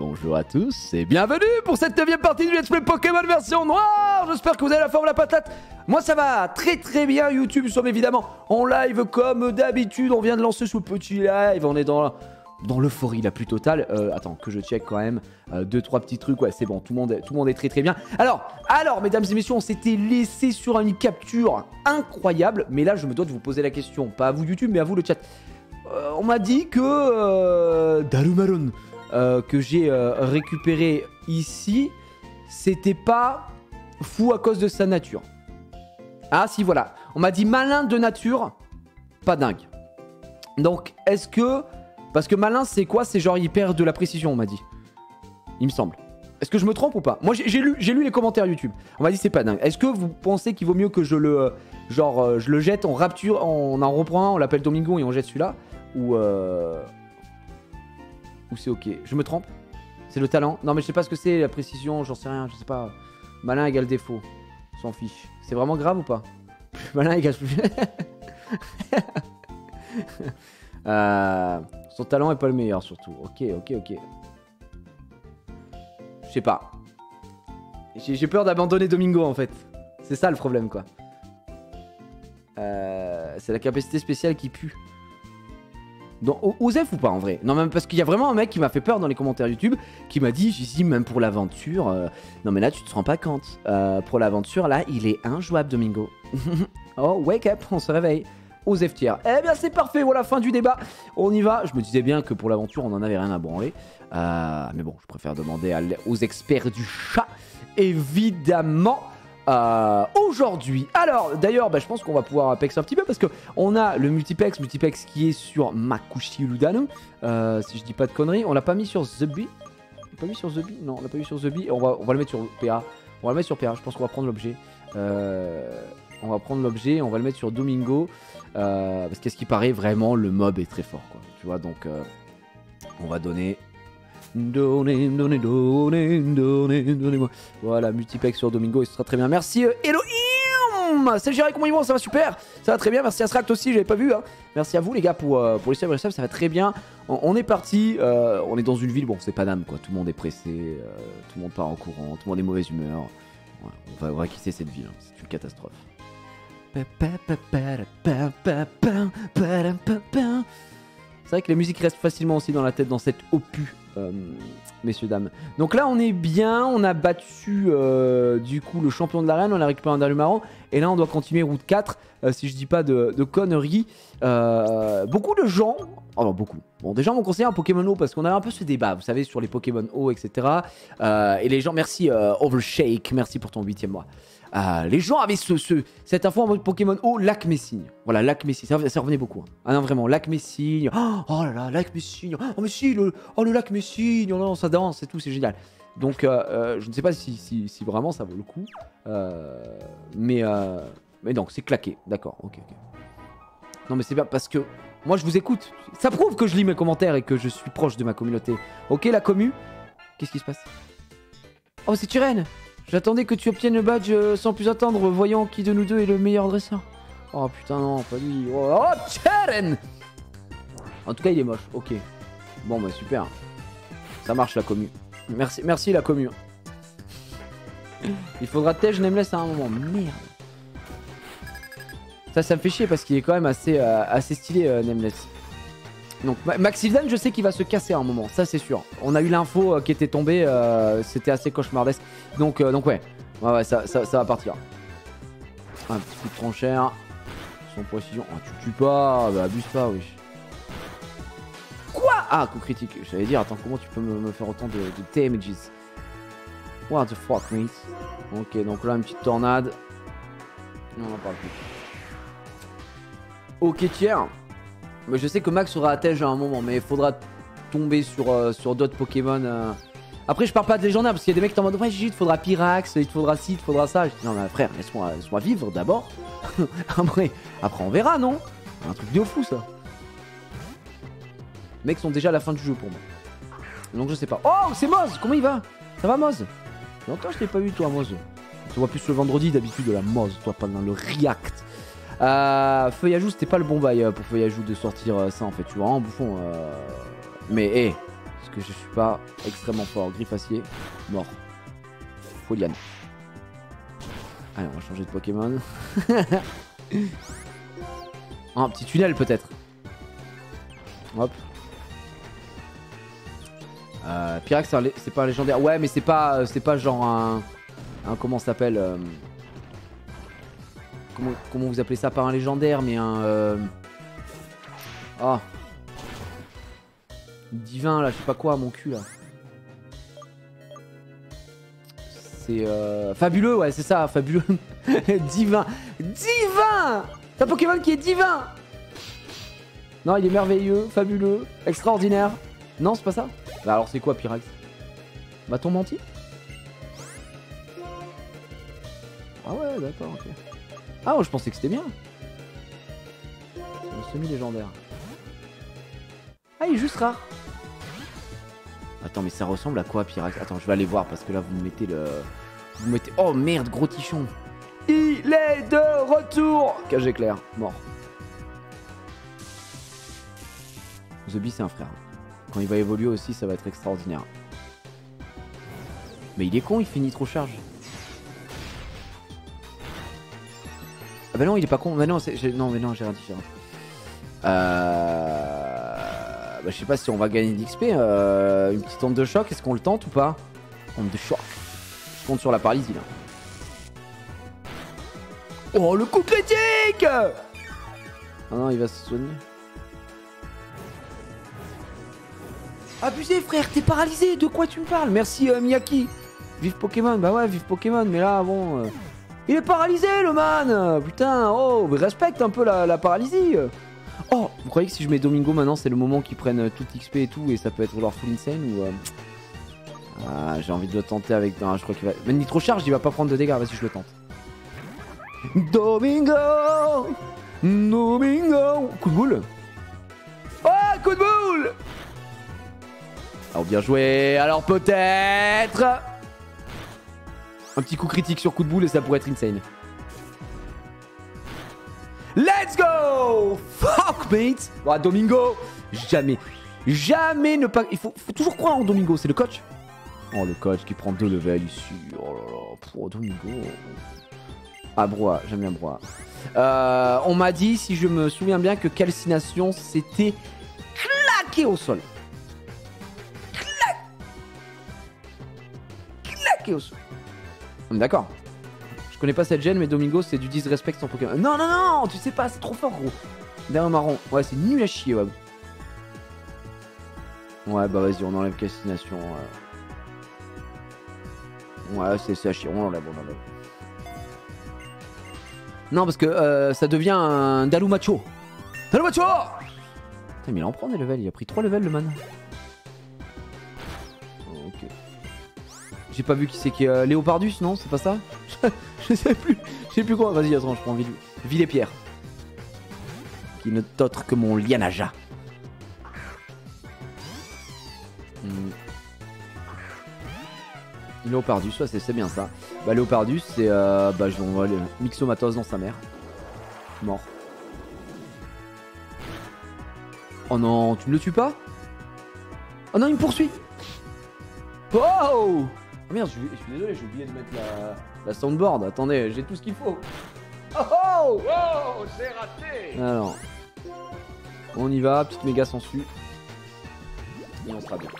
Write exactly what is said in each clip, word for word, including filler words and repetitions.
Bonjour à tous et bienvenue pour cette neuvième partie du Let's Play Pokémon version noire. J'espère que vous avez la forme, la patate. Moi ça va très très bien. YouTube, nous sommes évidemment en live comme d'habitude. On vient de lancer ce petit live, on est dans... dans l'euphorie la plus totale. Euh, attends, que je check quand même. Euh, deux, trois petits trucs. Ouais, c'est bon. Tout le monde, tout le monde est très, très bien. Alors, alors, mesdames et messieurs, on s'était laissé sur une capture incroyable. Mais là, je me dois de vous poser la question. Pas à vous, YouTube, mais à vous, le chat. Euh, on m'a dit que... Euh, Darumaron, euh, que j'ai euh, récupéré ici, c'était pas fou à cause de sa nature. Ah, si, voilà. On m'a dit malin de nature, pas dingue. Donc, est-ce que... Parce que malin, c'est quoi? C'est genre, il perd de la précision, on m'a dit. Il me semble. Est-ce que je me trompe ou pas? Moi, j'ai lu, j'ai lu les commentaires YouTube. On m'a dit, c'est pas dingue. Est-ce que vous pensez qu'il vaut mieux que je le... Euh, genre, euh, je le jette, on rapture, on en reprend un, on l'appelle Domingo et on jette celui-là? Ou... Euh... Ou c'est ok? Je me trompe? C'est le talent? Non, mais je sais pas ce que c'est, la précision, j'en sais rien, je sais pas. Malin égale défaut. On s'en fiche. C'est vraiment grave ou pas? Plus malin égale... euh... Son talent est pas le meilleur surtout. Ok, ok, ok. Je sais pas. J'ai peur d'abandonner Domingo en fait. C'est ça le problème quoi. Euh, c'est la capacité spéciale qui pue. Dans Osef ou pas en vrai? Non, même parce qu'il y a vraiment un mec qui m'a fait peur dans les commentaires YouTube, qui m'a dit, j'ai dit même pour l'aventure. Euh, non mais là tu te rends pas compte. Euh, pour l'aventure là il est injouable Domingo. Oh wake up, on se réveille. Aux F T R. Eh bien c'est parfait, voilà, fin du débat. On y va, je me disais bien que pour l'aventure on en avait rien à branler. Euh, mais bon, je préfère demander à, aux experts du chat, évidemment, euh, aujourd'hui. Alors, d'ailleurs, bah, je pense qu'on va pouvoir pex un petit peu parce que on a le multipex, multipex qui est sur Makushi Ludano, euh, si je dis pas de conneries. On l'a pas mis sur The Bee. On l'a pas mis sur The Bee, non, on l'a pas mis sur The Bee. On va, on va le mettre sur P A. On va le mettre sur P A, je pense qu'on va prendre l'objet. Euh, on va prendre l'objet, on va le mettre sur Domingo. Euh, parce qu'à ce qui paraît vraiment le mob est très fort quoi, tu vois, donc euh, on va donner donner donner donner donner donner moi voilà multipex sur Domingo et ce sera très bien. Merci euh, Elohim, c'est Géry, comment ils vont? Ça va super, ça va très bien, merci à Stract aussi, j'avais pas vu hein. Merci à vous les gars pour, euh, pour les subs, ça va très bien. On, on est parti, euh, on est dans une ville, bon c'est pas d'âme quoi, tout le monde est pressé, euh, tout le monde part en courant, tout le monde est mauvaise humeur, ouais, on va, on va quitter cette ville hein. C'est une catastrophe. C'est vrai que la musique reste facilement aussi dans la tête dans cette opus, euh, messieurs, dames. Donc là, on est bien, on a battu euh, du coup le champion de l'arène, on a récupéré un Darumaron. Et là, on doit continuer route quatre, euh, si je dis pas de, de conneries. Euh, beaucoup de gens... Oh non, beaucoup. Bon, des gens m'ont conseillé un Pokémon eau parce qu'on avait un peu ce débat, vous savez, sur les Pokémon eau, et cetera. Euh, et les gens... Merci, euh, Overshake, merci pour ton huitième mois. Euh, les gens avaient ce, ce, cette info en mode Pokémon O, Lac Messigne. Voilà, Lac Messigne, ça, ça revenait beaucoup. Hein. Ah non, vraiment, Lac Messigne. Oh, oh là là, Lac Messigne. Oh, mais si, le, oh, le Lac Messigne. Oh non, ça danse et tout, c'est génial. Donc, euh, euh, je ne sais pas si, si, si vraiment ça vaut le coup. Euh, mais, euh, mais donc, c'est claqué. D'accord, ok, ok. Non, mais c'est bien parce que moi, je vous écoute. Ça prouve que je lis mes commentaires et que je suis proche de ma communauté. Ok, la commu. Qu'est-ce qui se passe? Oh, c'est Tyrène. J'attendais que tu obtiennes le badge euh, sans plus attendre, voyons qui de nous deux est le meilleur dresseur. Oh putain non, pas lui. Oh, oh Tcheren. En tout cas il est moche, ok. Bon bah super. Ça marche la commu. Merci, merci la commu. Il faudra tèche Nemles à un moment, merde. Ça, ça me fait chier parce qu'il est quand même assez, euh, assez stylé euh, Nemles. Donc Max Hildan, je sais qu'il va se casser à un moment, ça c'est sûr. On a eu l'info euh, qui était tombée, euh, c'était assez cauchemardesque. Donc, euh, donc ouais, ouais, ouais ça, ça, ça va partir. Un petit coup de tranchère. Sans précision, oh, tu tues pas, bah, abuse pas, oui. Quoi? Ah, coup critique, j'allais dire, attends, comment tu peux me, me faire autant de, de damages? What the fuck, mate? Ok, donc là, une petite tornade. Non, on en parle plus. Ok, tiens. Mais je sais que Max aura attège à un moment, mais il faudra tomber sur, euh, sur d'autres Pokémon. Euh... Après, je parle pas de légendaire parce qu'il y a des mecs qui sont en mode ouais, il te faudra Pyrax, il te faudra ci, il te faudra ça. Je dis non, mais frère, laisse-moi laisse vivre d'abord. après, après, on verra, non? Un truc de fou, ça. Les mecs sont déjà à la fin du jeu pour moi. Donc, je sais pas. Oh, c'est Moz! Comment il va? Ça va, Moz? Longtemps, je t'ai pas vu, toi, Moz. On te voit plus le vendredi d'habitude de la Moz, toi, pendant le React. Euh, Feuillage, c'était pas le bon bail euh, pour Feuillage de sortir euh, ça en fait, tu vois, en bouffon. Euh... Mais hé, hey, Parce que je suis pas extrêmement fort. Griffe acier, mort. Foliane. Allez, on va changer de Pokémon. Un petit tunnel peut-être. Hop. Euh, Pyrax, c'est pas un légendaire. Ouais, mais c'est pas, c'est pas genre un, un comment s'appelle euh, comment, comment vous appelez ça? Pas un légendaire, mais un. Ah. Euh, oh. Divin là, je sais pas quoi, mon cul là. C'est euh, fabuleux, ouais, c'est ça, fabuleux. Divin, divin. C'est un Pokémon qui est divin. Non, il est merveilleux, fabuleux, extraordinaire. Non, c'est pas ça. Bah alors c'est quoi Pyrax? M'a-t-on menti? Ah ouais, d'accord, ok. Ah ouais, je pensais que c'était bien. C'est un semi-légendaire. Ah, il est juste rare. Attends, mais ça ressemble à quoi Pyrax? Attends, je vais aller voir parce que là vous me mettez le... Vous me mettez... Oh merde, gros tichon. Il est de retour. Cage éclair, mort. The Bee, c'est un frère. Quand il va évoluer aussi, ça va être extraordinaire. Mais il est con, il finit trop charge. Ah bah non, il est pas con. Bah non, non, mais non, j'ai rien dit. Euh... Bah je sais pas si on va gagner de l'X P. Euh... Une petite onde de choc, est-ce qu'on le tente ou pas? Onde de choc. Je compte sur la paralysie là. Oh, le coup critique! Ah non, il va se soigner. Abusé frère, t'es paralysé, de quoi tu me parles? Merci euh, Miyaki. Vive Pokémon, bah ouais, vive Pokémon, mais là bon... Euh... Il est paralysé le man. Putain, oh, respecte un peu la, la paralysie. Oh, vous croyez que si je mets Domingo maintenant, c'est le moment qu'ils prennent tout X P et tout, et ça peut être leur full insane ou... Euh... Ah, j'ai envie de le tenter avec... Non, je crois qu'il va... Même Nitrocharge, il va pas prendre de dégâts, vas-y, je le tente. Domingo, Domingo. Coup de boule. Oh, coup de boule. Alors bien joué, alors peut-être un petit coup critique sur coup de boule et ça pourrait être insane. Let's go. Fuck mate. Bon, Domingo, jamais, jamais ne pas... Il faut, faut toujours croire en Domingo, c'est le coach. Oh le coach qui prend deux levels ici. Oh là là, pour Domingo. Abrois, j'aime bien Abrois. Euh, on m'a dit, si je me souviens bien, que Calcination s'était claqué au sol. On est d'accord. Je connais pas cette gêne, mais Domingo, c'est du disrespect sur Pokémon. Non, non, non, tu sais pas, c'est trop fort, gros. Darumaron, ouais, c'est nul à chier, ouais. Ouais, bah vas-y, on enlève Calcination. Ouais, ouais c'est à chier, on l'enlève, on l'enlève. Non, parce que euh, ça devient un Darumacho. Darumacho. Putain, mais il en prend des levels, il a pris trois levels, le man. J'ai pas vu qui c'est qui est euh, Léopardus, non? C'est pas ça? Je sais plus. Je sais plus quoi. Vas-y, attends, je prends Ville, Ville et Pierre. Qui ne t'autre que mon Lianaja. Hmm. Léopardus, ouais, c'est bien ça. Bah, Léopardus, c'est. Euh, bah, je l'envoie le Mixomatose dans sa mère. Mort. Oh non, tu ne le tues pas? Oh non, il me poursuit! Oh! Oh merde, je, je suis désolé, j'ai oublié de mettre la, la soundboard. Attendez, j'ai tout ce qu'il faut. Oh oh! Oh! C'est raté! Alors, on y va, petite méga sensu. Et on sera bien.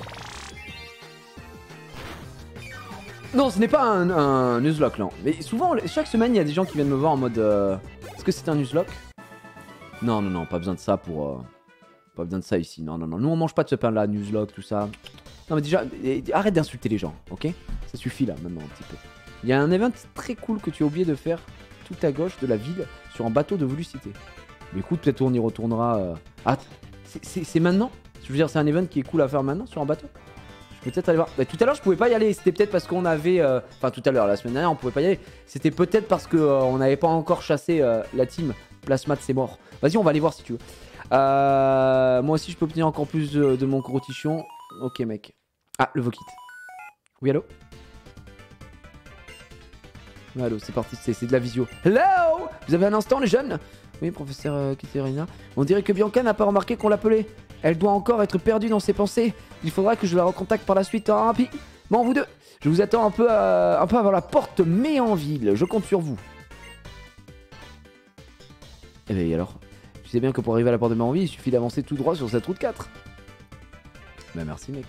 Non, ce n'est pas un, un Nuzlocke là. Mais souvent, chaque semaine, il y a des gens qui viennent me voir en mode euh, est-ce que c'est un Nuzlocke? Non, non, non, pas besoin de ça pour. Euh, pas besoin de ça ici. Non, non, non. Nous, on mange pas de ce pain là, Nuzlocke, tout ça. Non mais déjà, arrête d'insulter les gens, ok? Ça suffit là, maintenant, un petit peu. Il y a un event très cool que tu as oublié de faire tout à gauche de la ville sur un bateau de Volucité. Mais écoute, peut-être on y retournera... Euh... Ah, c'est maintenant? Je veux dire, c'est un event qui est cool à faire maintenant sur un bateau? Je peux peut-être aller voir... Bah, tout à l'heure, je pouvais pas y aller. C'était peut-être parce qu'on avait... Euh... Enfin, tout à l'heure, la semaine dernière, on pouvait pas y aller. C'était peut-être parce qu'on euh, n'avait pas encore chassé euh, la team. Plasmat, c'est mort. Vas-y, on va aller voir si tu veux. Euh... Moi aussi, je peux obtenir encore plus de, de mon gros tichon. Ok, mec. Ah, le Vokit. Oui, allô? Oui, allô, c'est parti, c'est de la visio. Hello! Vous avez un instant, les jeunes? Oui, professeur euh, Kitterina. On dirait que Bianca n'a pas remarqué qu'on l'appelait. Elle doit encore être perdue dans ses pensées. Il faudra que je la recontacte par la suite rapidement. Bon, vous deux, je vous attends un peu, à, un peu avant la porte, mais en ville. Je compte sur vous. Eh bien, alors, tu sais bien que pour arriver à la porte de Méanville, il suffit d'avancer tout droit sur cette route quatre. Bah, merci, mec.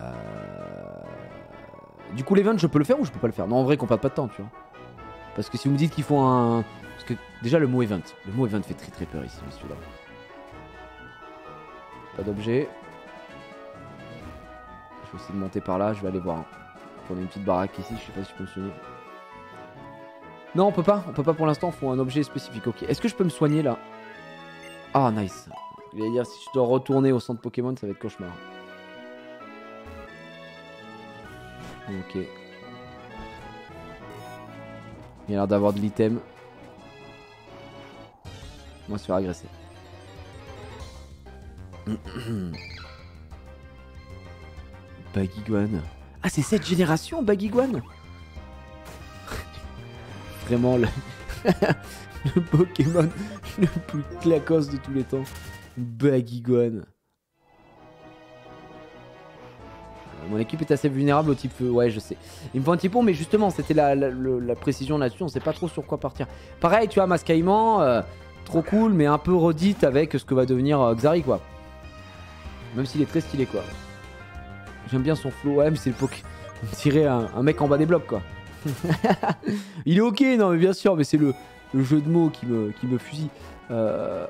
Euh... Du coup, l'event, je peux le faire ou je peux pas le faire? Non, en vrai, qu'on perde pas de temps, tu vois. Parce que si vous me dites qu'il faut un... Parce que déjà, le mot event. Le mot event fait très très peur ici, celui-là. Pas d'objet. Je vais essayer de monter par là, je vais aller voir. On a une petite baraque ici, je sais pas si je peux me soigner. Non, on peut pas. On peut pas pour l'instant, il faut un objet spécifique. Ok, est-ce que je peux me soigner là? Ah, nice. Je voulais dire, si je dois retourner au centre Pokémon, ça va être cauchemar. Ok. Il y a l'air d'avoir de l'item. On va se faire agresser. Baguigouane. Ah, c'est cette génération, Baguigouane. Vraiment le... le Pokémon le plus clacos de tous les temps. Baguigouane. Mon équipe est assez vulnérable au type feu, ouais je sais. Il me faut un typon, mais justement c'était la, la, la, la précision là-dessus, on sait pas trop sur quoi partir. Pareil tu vois, Mascaïman, euh, trop cool mais un peu redite avec ce que va devenir euh, Xari quoi. Même s'il est très stylé quoi. J'aime bien son flow, ouais mais c'est le poké... On me tirait un, un mec en bas des blocs quoi. Il est ok, non mais bien sûr, mais c'est le, le jeu de mots qui me, qui me fusille. Euh...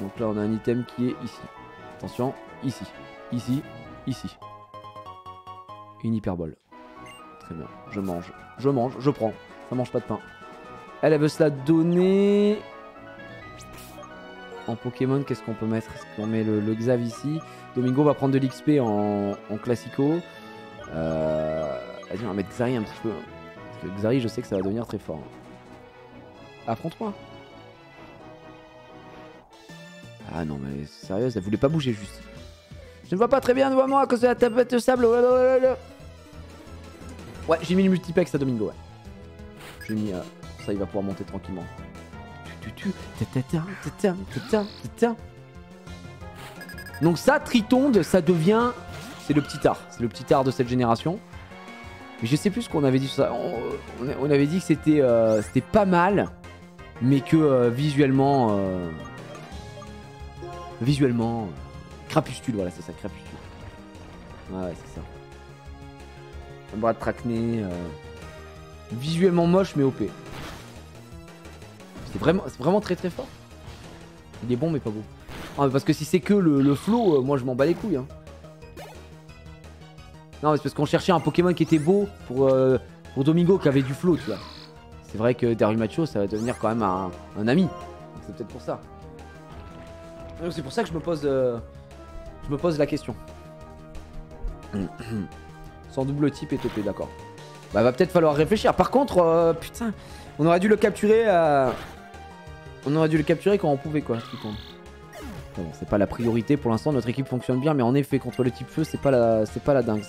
Donc là on a un item qui est ici. Attention, ici, ici, ici. Une hyperbole. Très bien. Je mange. Je mange. Je prends. Ça mange pas de pain. Elle, elle veut se la donner. En Pokémon, qu'est-ce qu'on peut mettre? Est-ce qu'on met le, le Xav ici? Domingo va prendre de l'X P en, en Classico. Euh... Vas-y, on va mettre Xari un petit peu. Parce que Xari, je sais que ça va devenir très fort. Affronte-moi. Ah non, mais sérieux, elle voulait pas bouger juste. Je ne vois pas très bien devant moi à cause de la tapette de sable. Ouais, j'ai mis le multiplex à Domingo, ouais. J'ai mis... Euh, ça, il va pouvoir monter tranquillement. Donc ça, Tritonde, ça devient... C'est le petit art. C'est le petit art de cette génération. Mais je sais plus ce qu'on avait dit sur ça. On, on avait dit que c'était euh, c'était pas mal, mais que euh, visuellement... Euh, visuellement... Crapustule, voilà, c'est ça, Crapustule. Ah ouais, c'est ça. Un bras de traquenée. Euh... Visuellement moche, mais O P. C'est vraiment, vraiment très très fort. Il est bon, mais pas beau. Ah, mais parce que si c'est que le, le flow, euh, moi je m'en bats les couilles. Hein. Non, mais c'est parce qu'on cherchait un Pokémon qui était beau pour, euh, pour Domingo qui avait du flow, tu vois. C'est vrai que Darumacho, ça va devenir quand même un, un ami. C'est peut-être pour ça. C'est pour ça que je me pose... Euh... Je me pose la question. Sans double type et topé, d'accord. Bah va peut-être falloir réfléchir. Par contre, euh, putain, on aurait dû le capturer. Euh... On aurait dû le capturer quand on pouvait quoi. Bon, c'est pas la priorité pour l'instant. Notre équipe fonctionne bien, mais en effet contre le type feu, c'est pas la, c'est pas la dingue.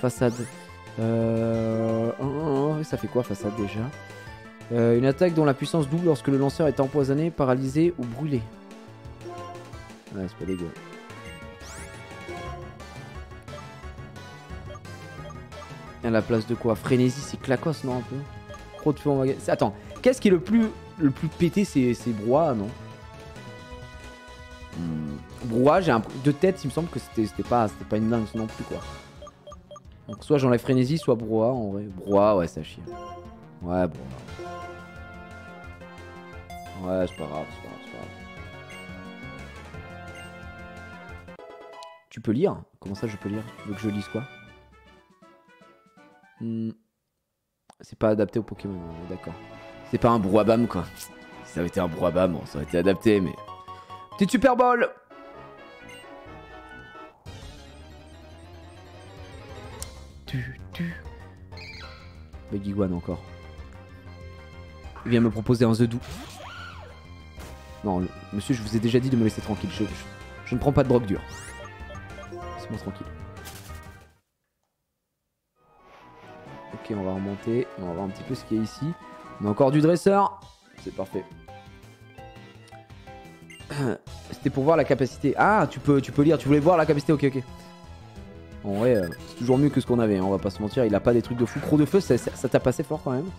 Façade. Euh... Oh, oh, oh, ça fait quoi façade déjà? euh, Une attaque dont la puissance double lorsque le lanceur est empoisonné, paralysé ou brûlé. Ouais, c'est pas dégueu. À la place de quoi? Frénésie, c'est clacos, non un peu? Trop de feu en magasin. Attends, qu'est-ce qui est le plus le plus pété? C'est Brouhaha, non? hmm. Brouhaha, j'ai un... de tête, il me semble que c'était pas, pas une dingue non plus, quoi. Donc soit j'enlève Frénésie, soit Brouhaha, en vrai. Brouhaha, ouais, ça chie. Ouais, Brouhaha. Ouais, c'est pas grave, c'est pas grave, c'est pas grave. Tu peux lire? Comment ça, je peux lire? Tu veux que je lise quoi? C'est pas adapté au Pokémon, d'accord. C'est pas un Brouhabam quoi. Si ça avait été un Brouhabam, ça aurait été adapté, mais... Petite Super Bowl. Tu, tu... Baguigouane encore. Il vient me proposer un The Doux. Non, le... monsieur, je vous ai déjà dit de me laisser tranquille. Je, je, je ne prends pas de drogue dure. Laissez-moi tranquille. Ok, on va remonter, on va voir un petit peu ce qu'il y a ici. On a encore du dresseur, c'est parfait. C'était pour voir la capacité. Ah, tu peux, tu peux lire. Tu voulais voir la capacité. Ok, ok. Bon, ouais, euh, c'est toujours mieux que ce qu'on avait. Hein, on va pas se mentir. Il a pas des trucs de fou. Croc de feu, ça t'a passé fort quand même.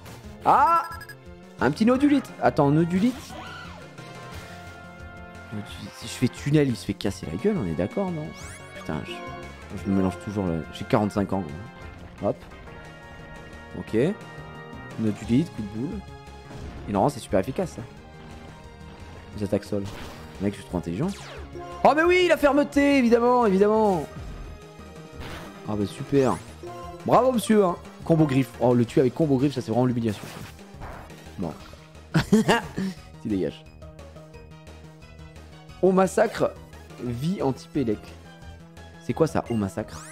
Ah, un petit nodulite. Attends, nodulite. Si je fais tunnel, il se fait casser la gueule. On est d'accord, non? Putain, je, je me mélange toujours. Le... J'ai quarante-cinq ans. Quoi. Hop. Ok. Nodulite, coup de boule. Et normalement, c'est super efficace ça. Les attaques sol. Mec, je suis trop intelligent. Oh, mais oui, la fermeté, évidemment, évidemment. Ah, bah super. Bravo, monsieur. Hein. Combo griffe. Oh, le tuer avec combo griffe, ça c'est vraiment l'humiliation. Bon. Tu dégages. On massacre vie anti-pélec. C'est quoi ça, on massacre?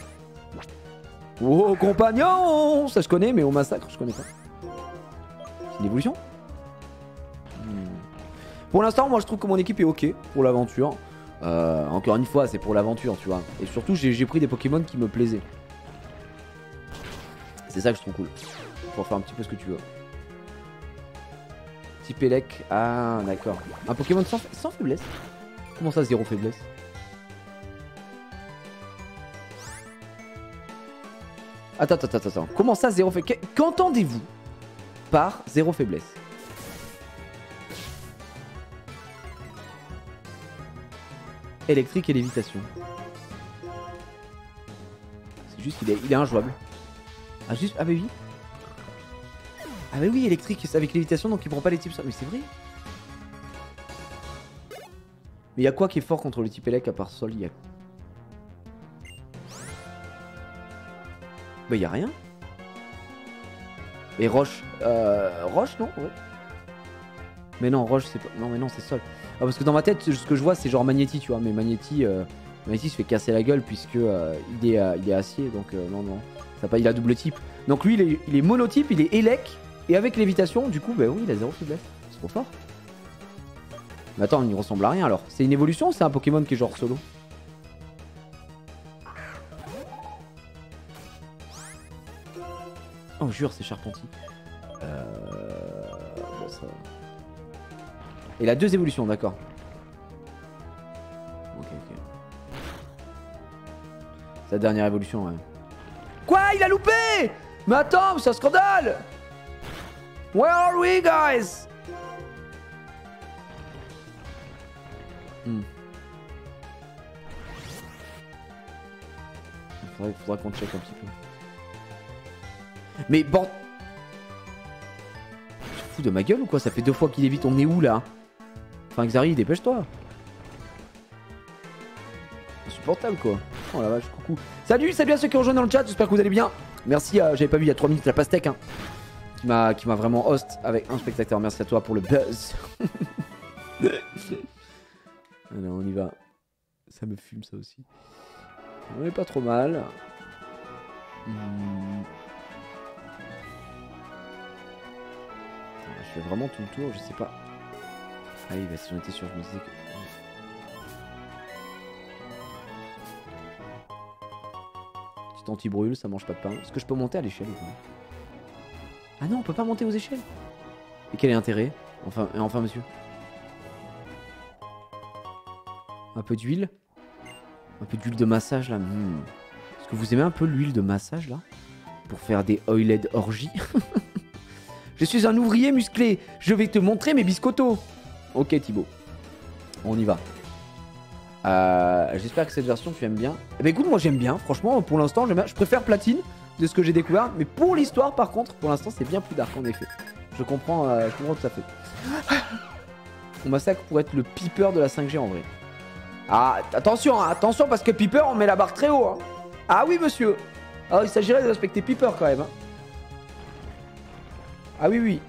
Oh, compagnon. Ça je connais, mais on massacre, je connais pas. C'est une évolution? Pour l'instant, moi je trouve que mon équipe est ok pour l'aventure. Euh, encore une fois, c'est pour l'aventure, tu vois. Et surtout, j'ai pris des Pokémon qui me plaisaient. C'est ça que je trouve cool. Pour faire un petit peu ce que tu veux. Petit Pélec. Ah, d'accord. Un Pokémon sans, sans faiblesse. Comment ça, zéro faiblesse? Attends, attends, attends, attends. Comment ça, zéro faiblesse? Qu'entendez-vous par zéro faiblesse? Électrique et lévitation. C'est juste qu'il est, il est injouable. Ah juste, ah bah oui. Ah bah oui, électrique avec lévitation, donc il prend pas les types ça. Mais c'est vrai. Mais il y a quoi qui est fort contre le type élec à part sol? Il y a... Bah il y a rien. Et roche, euh, roche non ouais. Mais non, roche c'est pas, non mais non c'est sol. Ah, parce que dans ma tête, ce que je vois, c'est genre Magnéti, tu vois. Mais Magnéti, euh, Magnéti se fait casser la gueule puisque euh, il, est, euh, il est acier. Donc, euh, non, non. Ça pas, il a double type. Donc, lui, il est, il est monotype, il est élec. Et avec lévitation, du coup, bah oui, il a zéro faiblesse. C'est trop fort. Mais attends, il n'y ressemble à rien alors. C'est une évolution ou c'est un Pokémon qui est genre solo? Oh, jure, c'est Charpentier. Euh. Bon, ça. Et la deux évolutions, d'accord. Ok, ok. Sa dernière évolution, ouais. Quoi? Il a loupé? Mais attends, c'est un scandale! Where are we, guys? Hmm. Il faudrait, faudra qu'on check un petit peu. Mais bon... Tu te fous de ma gueule ou quoi? Ça fait deux fois qu'il évite, on est où là? Enfin, Xari, dépêche-toi. Insupportable, quoi. Oh la vache, coucou. Salut, salut à ceux qui ont rejoint dans le chat, j'espère que vous allez bien. Merci, euh, j'avais pas vu il y a trois minutes la pastèque, hein, qui m'a qui m'a vraiment host avec un spectateur. Merci à toi pour le buzz. Alors, on y va. Ça me fume, ça aussi. On est pas trop mal. Mmh. Attends, je fais vraiment tout le tour, je sais pas. Ah oui, bah si j'en étais sûr, je me disais que... Petit anti-brûle, ça mange pas de pain. Est-ce que je peux monter à l'échelle ou pas? Ah non, on peut pas monter aux échelles. Et quel est l'intérêt? Enfin, enfin, monsieur. Un peu d'huile. Un peu d'huile de massage, là. Mmh. Est-ce que vous aimez un peu l'huile de massage, là? Pour faire des oiled orgies. Je suis un ouvrier musclé. Je vais te montrer mes biscottos. Ok Thibaut, on y va. Euh, J'espère que cette version tu aimes bien. Eh ben écoute, moi j'aime bien, franchement pour l'instant j'aime bien. Je préfère Platine de ce que j'ai découvert. Mais pour l'histoire par contre, pour l'instant c'est bien plus dark en effet. Je comprends, euh, je comprends tout à fait. On massacre pour être le Piper de la cinq G en vrai. Ah attention, hein, attention parce que Piper on met la barre très haut. Hein. Ah oui monsieur. Alors il s'agirait de respecter Piper quand même. Hein. Ah oui oui.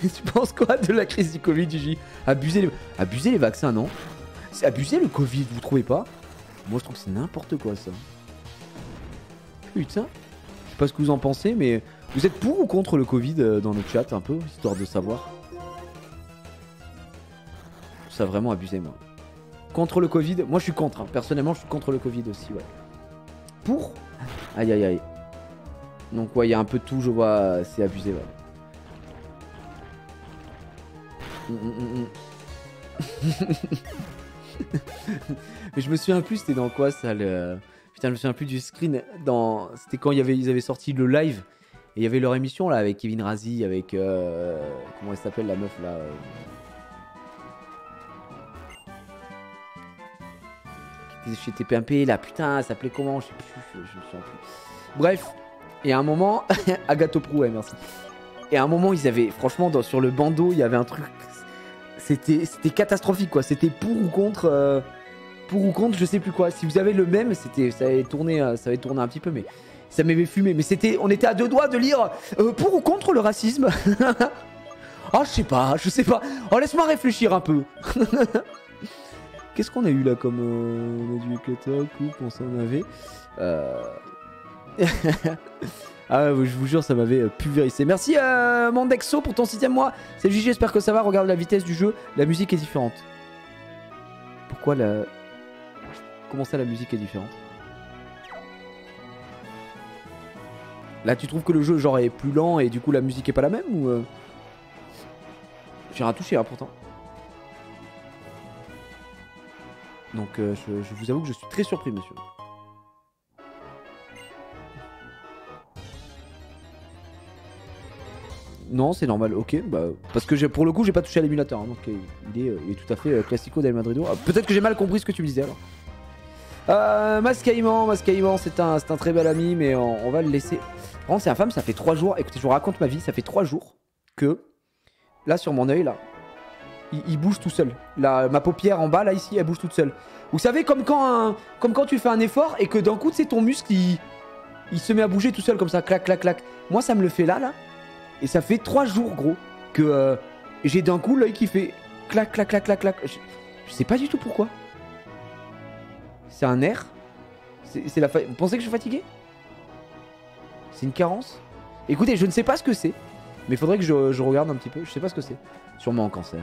Tu penses quoi de la crise du Covid, Gigi? Abuser les... Abuser les vaccins, non? C'est abuser le Covid, vous trouvez pas? Moi, je trouve que c'est n'importe quoi, ça. Putain. Je sais pas ce que vous en pensez, mais... Vous êtes pour ou contre le Covid euh, dans le chat, un peu? Histoire de savoir. Je trouve ça vraiment abusé, moi. Contre le Covid? Moi, je suis contre. Hein. Personnellement, je suis contre le Covid aussi, ouais. Pour? Aïe, aïe, aïe. Donc, ouais, il y a un peu de tout, je vois. C'est abusé, ouais. Mais je me souviens plus, c'était dans quoi ça le... Putain, je me souviens plus du screen. Dans... C'était quand il y avait... ils avaient sorti le live. Et il y avait leur émission là avec Kevin Razi, avec. Euh... Comment elle s'appelle la meuf là? Chez T P M P là, putain, ça s'appelait comment? Je sais plus, je me souviens plus. Bref, et à un moment, Agathe Prou, ouais, merci. Et à un moment, ils avaient, franchement, dans, sur le bandeau, il y avait un truc. C'était catastrophique quoi, c'était pour ou contre. Euh, pour ou contre, je sais plus quoi. Si vous avez le même, c'était, ça avait tourné, ça avait tourné un petit peu, mais ça m'avait fumé. Mais c'était, on était à deux doigts de lire euh, pour ou contre le racisme. Ah, je sais pas, je sais pas. Oh, laisse-moi réfléchir un peu. Qu'est-ce qu'on a eu là comme euh, on a du Equator, coupe, on s'en avait. Euh... ah ouais, je vous jure, ça m'avait euh, pulvérisé. Merci euh, Mandexo pour ton sixième mois. C'est J G, j'espère que ça va. Regarde la vitesse du jeu, la musique est différente. Pourquoi la... Comment ça la musique est différente? Là tu trouves que le jeu genre est plus lent et du coup la musique est pas la même ou... Euh... J'ai rien touché hein, pourtant. Donc euh, je, je vous avoue que je suis très surpris, monsieur. Non, c'est normal, ok. Bah, parce que pour le coup, j'ai pas touché à l'émulateur. Hein, donc il est, il est tout à fait euh, classico d'El Madrido. Ah, peut-être que j'ai mal compris ce que tu me disais alors. Euh, Mascaïman, Mascaïman, c'est un, un très bel ami, mais on, on va le laisser. Vraiment, c'est infâme, ça fait trois jours. Écoutez, je vous raconte ma vie, ça fait trois jours que... Là, sur mon œil, là... Il, il bouge tout seul. La, ma paupière en bas, là, ici, elle bouge toute seule. Vous savez, comme quand, un, comme quand tu fais un effort et que d'un coup, c'est ton muscle, il, il se met à bouger tout seul comme ça, clac, clac, clac. Moi, ça me le fait là, là. Et ça fait trois jours, gros, que euh, j'ai d'un coup l'œil qui fait clac, clac, clac, clac, clac. Je, je sais pas du tout pourquoi. C'est un nerf. C'est la fa... Vous pensez que je suis fatigué? C'est une carence? Écoutez, je ne sais pas ce que c'est. Mais faudrait que je, je regarde un petit peu, je sais pas ce que c'est. Sûrement en cancer.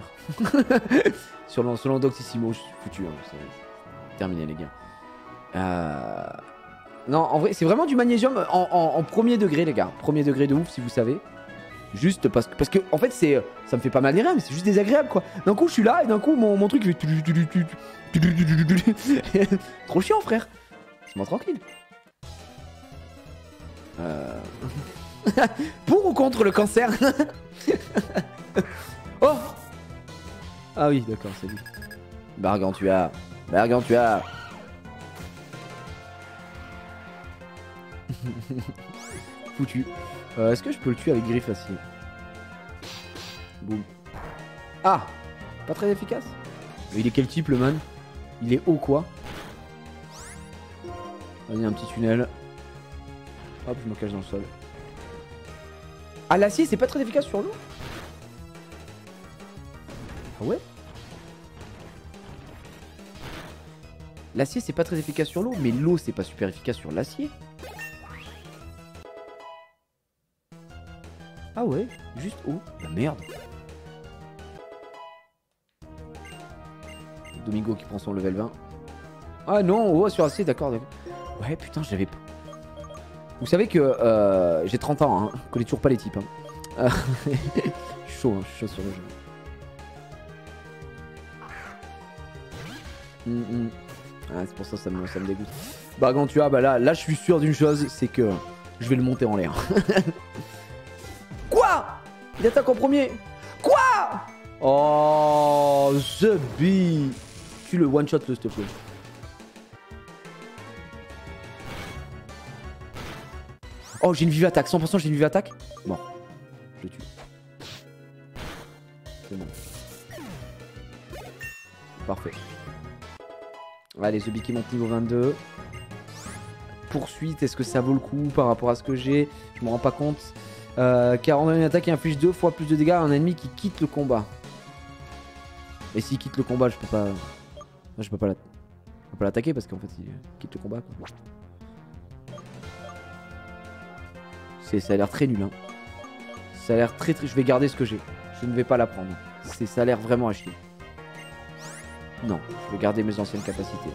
Sur l'endoctissimo, je suis foutu. Hein. C'est terminé les gars. Euh... Non, en vrai, c'est vraiment du magnésium en, en, en premier degré les gars. Premier degré de ouf si vous savez. Juste parce que, parce que en fait, c'est ça me fait pas mal les rêves, mais c'est juste désagréable quoi. D'un coup, je suis là et d'un coup, mon, mon truc fait... Trop chiant frère. Je m'en tranquille. Euh... Pour ou contre le cancer? Oh! Ah oui, d'accord, c'est lui. Bargantua! Bargantua! Foutu. Euh, Est-ce que je peux le tuer avec griffe facile? Boum. Ah! Pas très efficace? Mais il est quel type le man? Il est haut quoi? Vas-y, un petit tunnel. Hop, je me cache dans le sol. Ah, l'acier c'est pas très efficace sur l'eau. Ah ouais. L'acier c'est pas très efficace sur l'eau, mais l'eau c'est pas super efficace sur l'acier. Ah ouais, juste eau. La merde. Domingo qui prend son level vingt. Ah non, eau sur acier, d'accord. Ouais putain, j'avais pas. Vous savez que euh, j'ai trente ans, hein, je connais toujours pas les types. Hein. Euh, je suis chaud, hein, je suis chaud sur le jeu. Mm-mm. Ah, c'est pour ça que ça me, ça me dégoûte. Bah quand tu vois, bah là, là je suis sûr d'une chose, c'est que je vais le monter en l'air. Quoi? Il attaque en premier. Quoi? Oh, The Bee. Tu le one shot s'il te plaît. Oh, j'ai une vive attaque, cent pour cent j'ai une vive attaque. Bon, je le tue. C'est bon. Parfait. Allez, The Bee qui monte niveau vingt-deux. Poursuite, est-ce que ça vaut le coup par rapport à ce que j'ai? Je m'en rends pas compte. Euh, car on a une attaque qui inflige deux fois plus de dégâts à un ennemi qui quitte le combat. Et s'il quitte le combat, je peux pas... Je peux pas l'attaquer parce qu'en fait, il quitte le combat. Quoi. Ça a l'air très nul hein. Ça a l'air très très... Je vais garder ce que j'ai. Je ne vais pas la prendre. Ça a l'air vraiment à chier. Non, je vais garder mes anciennes capacités.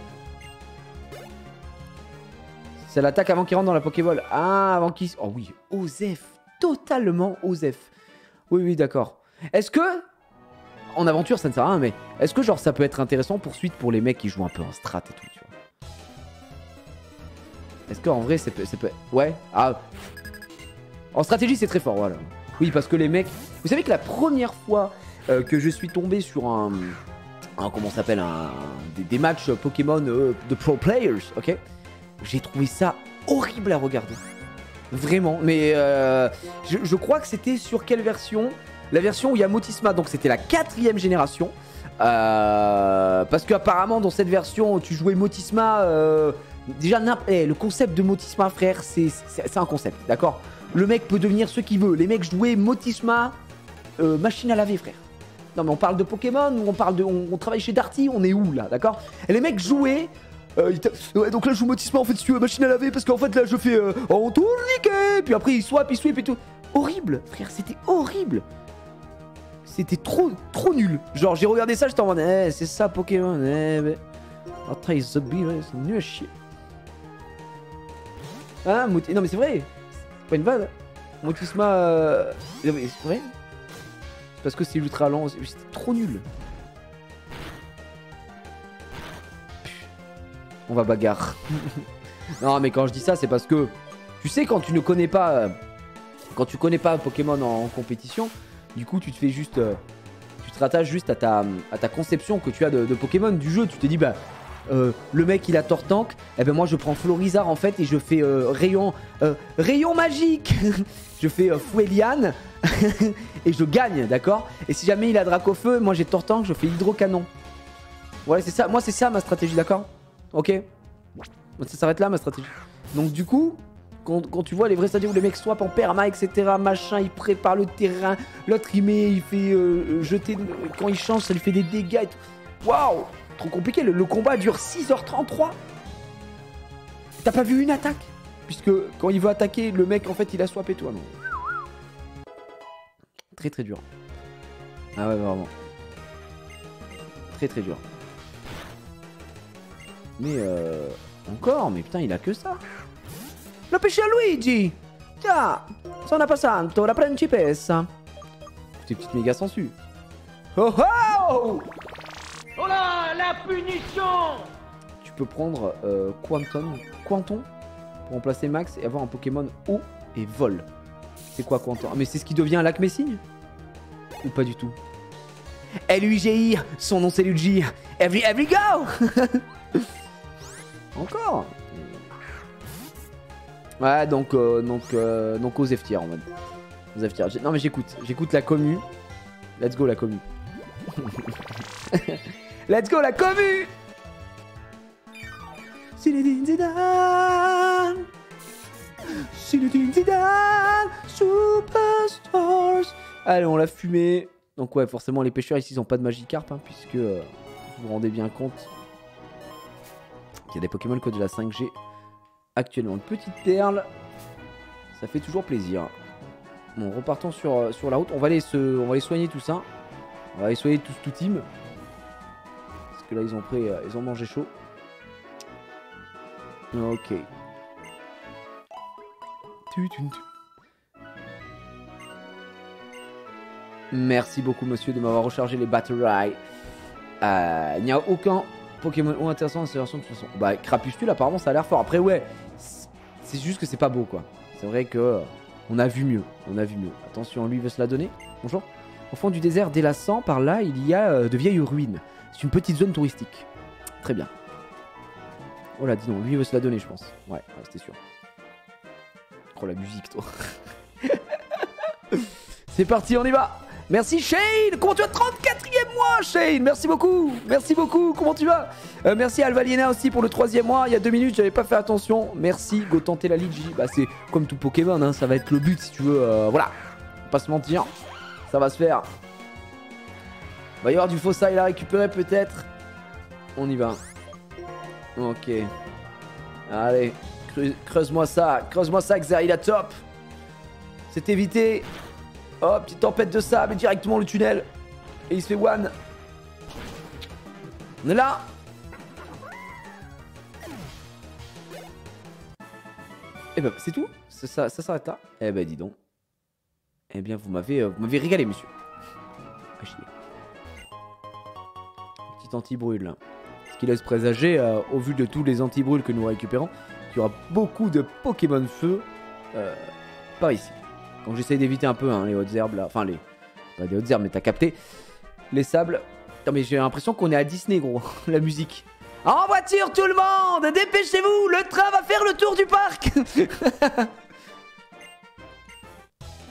Ça l'attaque avant qu'il rentre dans la Pokéball. Ah, avant qu'il... Oh oui, Osef. Totalement Osef. Oui, oui, d'accord. Est-ce que... en aventure ça ne sert à rien, mais est-ce que genre ça peut être intéressant pour suite pour les mecs qui jouent un peu en strat et tout, tu vois? Est-ce qu'en vrai ça peut, ça peut... Ouais, ah... En stratégie c'est très fort, voilà. Oui, parce que les mecs... Vous savez que la première fois euh, que je suis tombé sur un... un comment ça s'appelle un... Des, des matchs Pokémon euh, de pro players, ok? J'ai trouvé ça horrible à regarder. Vraiment, mais euh, je, je crois que c'était sur quelle version? La version où il y a Motisma, donc c'était la quatrième génération. Euh, parce qu'apparemment dans cette version, tu jouais Motisma. Euh, déjà, hey, le concept de Motisma, frère, c'est un concept, d'accord? Le mec peut devenir ce qu'il veut. Les mecs jouaient Motisma, euh, machine à laver, frère. Non mais on parle de Pokémon, on parle de, on, on travaille chez Darty, on est où là, d'accord? Et les mecs jouaient. Euh, ouais, donc là je joue Motisma en fait si tu veux machine à laver parce qu'en fait là je fais euh, on tourne nickel puis après il swap il sweep et tout. Horrible frère, c'était horrible, c'était trop trop nul, genre j'ai regardé ça j'étais en mode eh c'est ça Pokémon eh mais après The Bee c'est nul à chier. Ah Mot non mais c'est vrai, c'est pas une vanne Motisma euh... c'est vrai parce que c'est ultra lent, c'était trop nul. On va bagarre. Non mais quand je dis ça c'est parce que tu sais quand tu ne connais pas euh, quand tu connais pas Pokémon en, en compétition, du coup tu te fais juste euh, tu te rattaches juste à ta, à ta conception que tu as de, de Pokémon du jeu. Tu te dis bah euh, le mec il a Tortank, et eh ben moi je prends Florizarre en fait et je fais euh, rayon euh, rayon magique. Je fais euh, Fouéliane et je gagne, d'accord? Et si jamais il a Dracofeu, moi j'ai Tortank, je fais Hydrocanon. Voilà c'est ça, moi c'est ça ma stratégie, d'accord? Ok, ça s'arrête là ma stratégie. Donc du coup, quand, quand tu vois les vrais stratégies où les mecs swap en perma, et cetera, machin, ils préparent le terrain, l'autre il met, il fait euh, jeter, quand il change, ça lui fait des dégâts et tout. Waouh, trop compliqué, le, le combat dure six heures trente-trois. T'as pas vu une attaque? Puisque quand il veut attaquer, le mec en fait il a swapé toi. Non. Très très dur. Ah ouais, vraiment. Très très dur. Mais euh... Encore, mais putain, il a que ça. Lo pesce a Luigi. Tiens, sono passanto, la principessa. Tes petites méga sensu. Oh oh. Oh là, la punition. Tu peux prendre euh, Quanton, Quanton pour remplacer Max et avoir un Pokémon eau et vol. C'est quoi Quanton? Mais c'est ce qui devient un Lac Messigne? Ou pas du tout? L U G I, son nom c'est Luigi. Every, every go. Encore. Ouais donc euh, donc euh, donc aux F T R en mode. Aux F T R. Non mais j'écoute, j'écoute la commu. Let's go la commu. Let's go la commu. Zinedine Zidane. Zinedine Zidane. Superstars. Allez on l'a fumé. Donc ouais forcément les pêcheurs ici ils ont pas de Magikarp hein, puisque euh, vous vous rendez bien compte. Il y a des Pokémon qui ont de la cinq G actuellement. Une petite perle, ça fait toujours plaisir. Bon, repartons sur, sur la route. On va, aller se, on va aller soigner tout ça. On va aller soigner tout tout team. Parce que là, ils ont pris, ils ont mangé chaud. Ok. Merci beaucoup, monsieur, de m'avoir rechargé les batteries. Euh, il n'y a aucun Pokémon oh, intéressant dans cette version de toute façon. Bah Crapustule apparemment ça a l'air fort. Après ouais, c'est juste que c'est pas beau quoi. C'est vrai que euh, on a vu mieux. On a vu mieux. Attention, lui veut se la donner. Bonjour. Au fond du désert délassant, par là il y a euh, de vieilles ruines. C'est une petite zone touristique. Très bien. Oh là dis donc, lui veut se la donner je pense. Ouais, ouais c'était sûr. Oh la musique toi. C'est parti, on y va. Merci Shane, comment tu vas? trente-quatrième mois Shane, merci beaucoup, merci beaucoup, comment tu vas? euh, Merci Alvaliena aussi pour le troisième mois, il y a deux minutes j'avais pas fait attention, merci, go tenter la Ligi. Bah c'est comme tout Pokémon, hein, ça va être le but si tu veux, euh, voilà, pas se mentir, ça va se faire. Il va y avoir du fossil à récupérer peut-être, on y va. Ok, allez, creuse-moi ça, creuse-moi ça Xari la top, c'est évité. Oh, petite tempête de sable et directement le tunnel. Et il se fait one. On est là. Et bah c'est tout. Ça, ça, ça s'arrête là. Eh bah dis donc. Eh bien vous m'avez euh, vous m'avez régalé monsieur. Ah, petit anti-brûle. Ce qui laisse présager, euh, au vu de tous les anti-brûles que nous récupérons, qu'il y aura beaucoup de Pokémon feu euh, par ici. Donc j'essaye d'éviter un peu hein, les hautes herbes là. Enfin les... Pas des hautes herbes mais t'as capté. Les sables. Putain mais j'ai l'impression qu'on est à Disney gros. La musique. En voiture tout le monde, dépêchez-vous, le train va faire le tour du parc.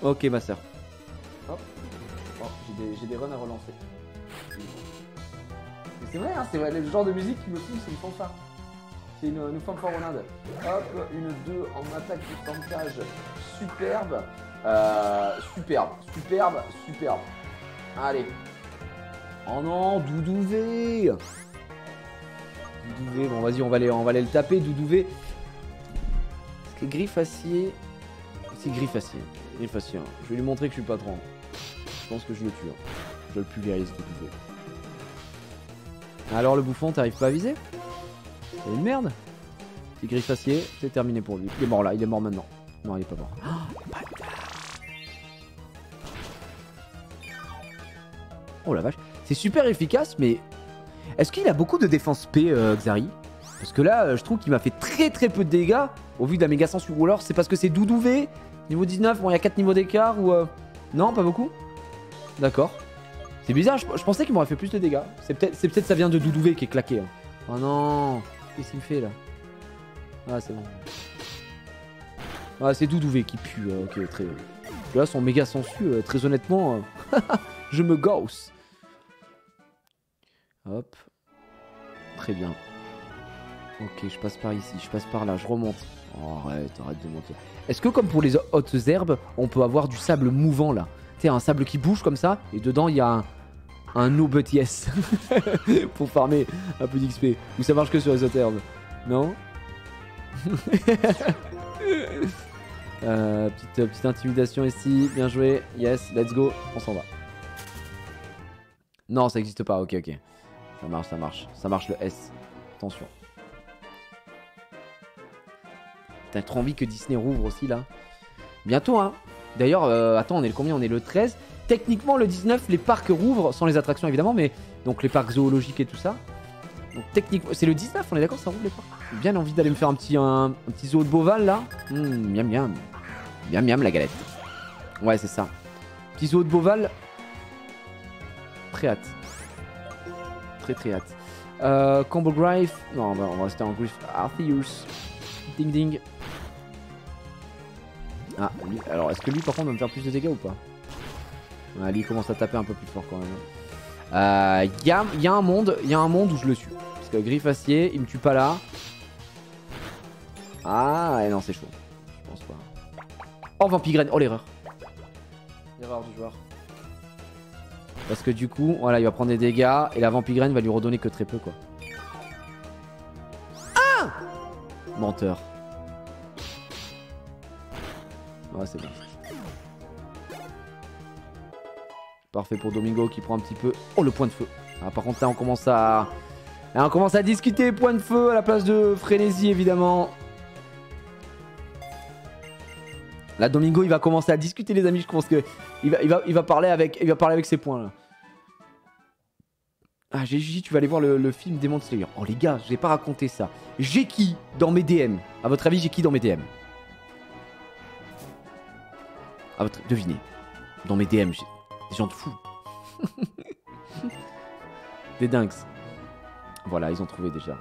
Ok ma soeur. Hop. Oh, j'ai des, j'ai des runs à relancer. C'est vrai, hein, c'est le genre de musique qui me pousse, c'est une fanfare. C'est une, une fanfare Hollande. Hop, une deux en attaque de tankage. Superbe. Euh, superbe, superbe, superbe. Allez. Oh non, Doudouvé. Doudouvé, bon vas-y, on va aller, on va aller le taper, Doudouvé. Parce que griffe acier... C'est griffe acier. Griffe acier, hein. Je vais lui montrer que je suis patron. Je pense que je le tue. Hein. Je le pulvérise, Doudouvé. Alors le bouffon, t'arrives pas à viser? C'est une merde. C'est griffe acier, c'est terminé pour lui. Il est mort là, il est mort maintenant. Non, il est pas mort. Oh la vache, c'est super efficace, mais est-ce qu'il a beaucoup de défense P, euh, Xari? Parce que là, euh, je trouve qu'il m'a fait très très peu de dégâts au vu d'un méga sens ou alors c'est parce que c'est Doudouvé, niveau dix-neuf, bon il y a quatre niveaux d'écart ou... Euh... Non, pas beaucoup. D'accord. C'est bizarre, je, je pensais qu'il m'aurait fait plus de dégâts. C'est peut-être peut ça vient de Doudouvé qui est claqué. Hein. Oh non, qu'est-ce qu'il me fait là? Ah c'est bon. Ah c'est Doudouvé qui pue, euh, ok très... Là son méga sensu, euh, très honnêtement, euh... je me gausse. Hop. Très bien. Ok, je passe par ici, je passe par là, je remonte. Oh, arrête, arrête de monter. Est-ce que comme pour les hautes herbes, on peut avoir du sable mouvant là? Tu sais, un sable qui bouge comme ça, et dedans il y a un, un eau but yes. Pour farmer un peu d'X P. Ou ça marche que sur les hautes herbes? Non. Euh, petite, euh, petite intimidation ici, bien joué, yes, let's go, on s'en va. Non, ça n'existe pas, ok, ok. Ça marche, ça marche, ça marche le S. Attention. T'as trop envie que Disney rouvre aussi là. Bientôt, hein. D'ailleurs, euh, attends, on est le combien? On est le treize. Techniquement, le dix-neuf, les parcs rouvrent, sans les attractions évidemment, mais donc les parcs zoologiques et tout ça. Donc techniquement, c'est le dix-neuf, on est d'accord, ça roule les parcs. J'ai bien envie d'aller me faire un petit, un, un petit zoo de Beauval là. Mmh, miam miam. Miam miam la galette. Ouais, c'est ça. Petit zoo de Beauval. Très hâte. Très très hâte. Euh, combo Griff. Non, on va, on va rester en Griff Arthius. Ding ding. Ah, lui, alors est-ce que lui par contre va me faire plus de dégâts ou pas? Ah, lui commence à taper un peu plus fort quand même. Il euh, y, a, y a un monde, il y a un monde où je le tue. Parce que griffe acier, il me tue pas là. Ah, et non, c'est chaud. Je pense pas. Oh, vampigraine, oh l'erreur. L'erreur du joueur. Parce que du coup, voilà, il va prendre des dégâts et la vampigraine va lui redonner que très peu quoi. Ah! Menteur. Ouais, c'est bon. Parfait pour Domingo qui prend un petit peu... Oh, le point de feu. Ah, par contre, là, on commence à... Là, on commence à discuter. Point de feu à la place de frénésie, évidemment. Là, Domingo, il va commencer à discuter, les amis. Je pense que il va, il va, il va, parler, avec... Il va parler avec ses points, là. Ah, G G, tu vas aller voir le, le film Demon Slayer. Oh, les gars, je n'ai pas raconté ça. J'ai qui dans mes D M? À votre avis, j'ai qui dans mes D M? À votre... Devinez. Dans mes D M, j'ai... Des gens de fous. Des dingues. Voilà, ils ont trouvé déjà.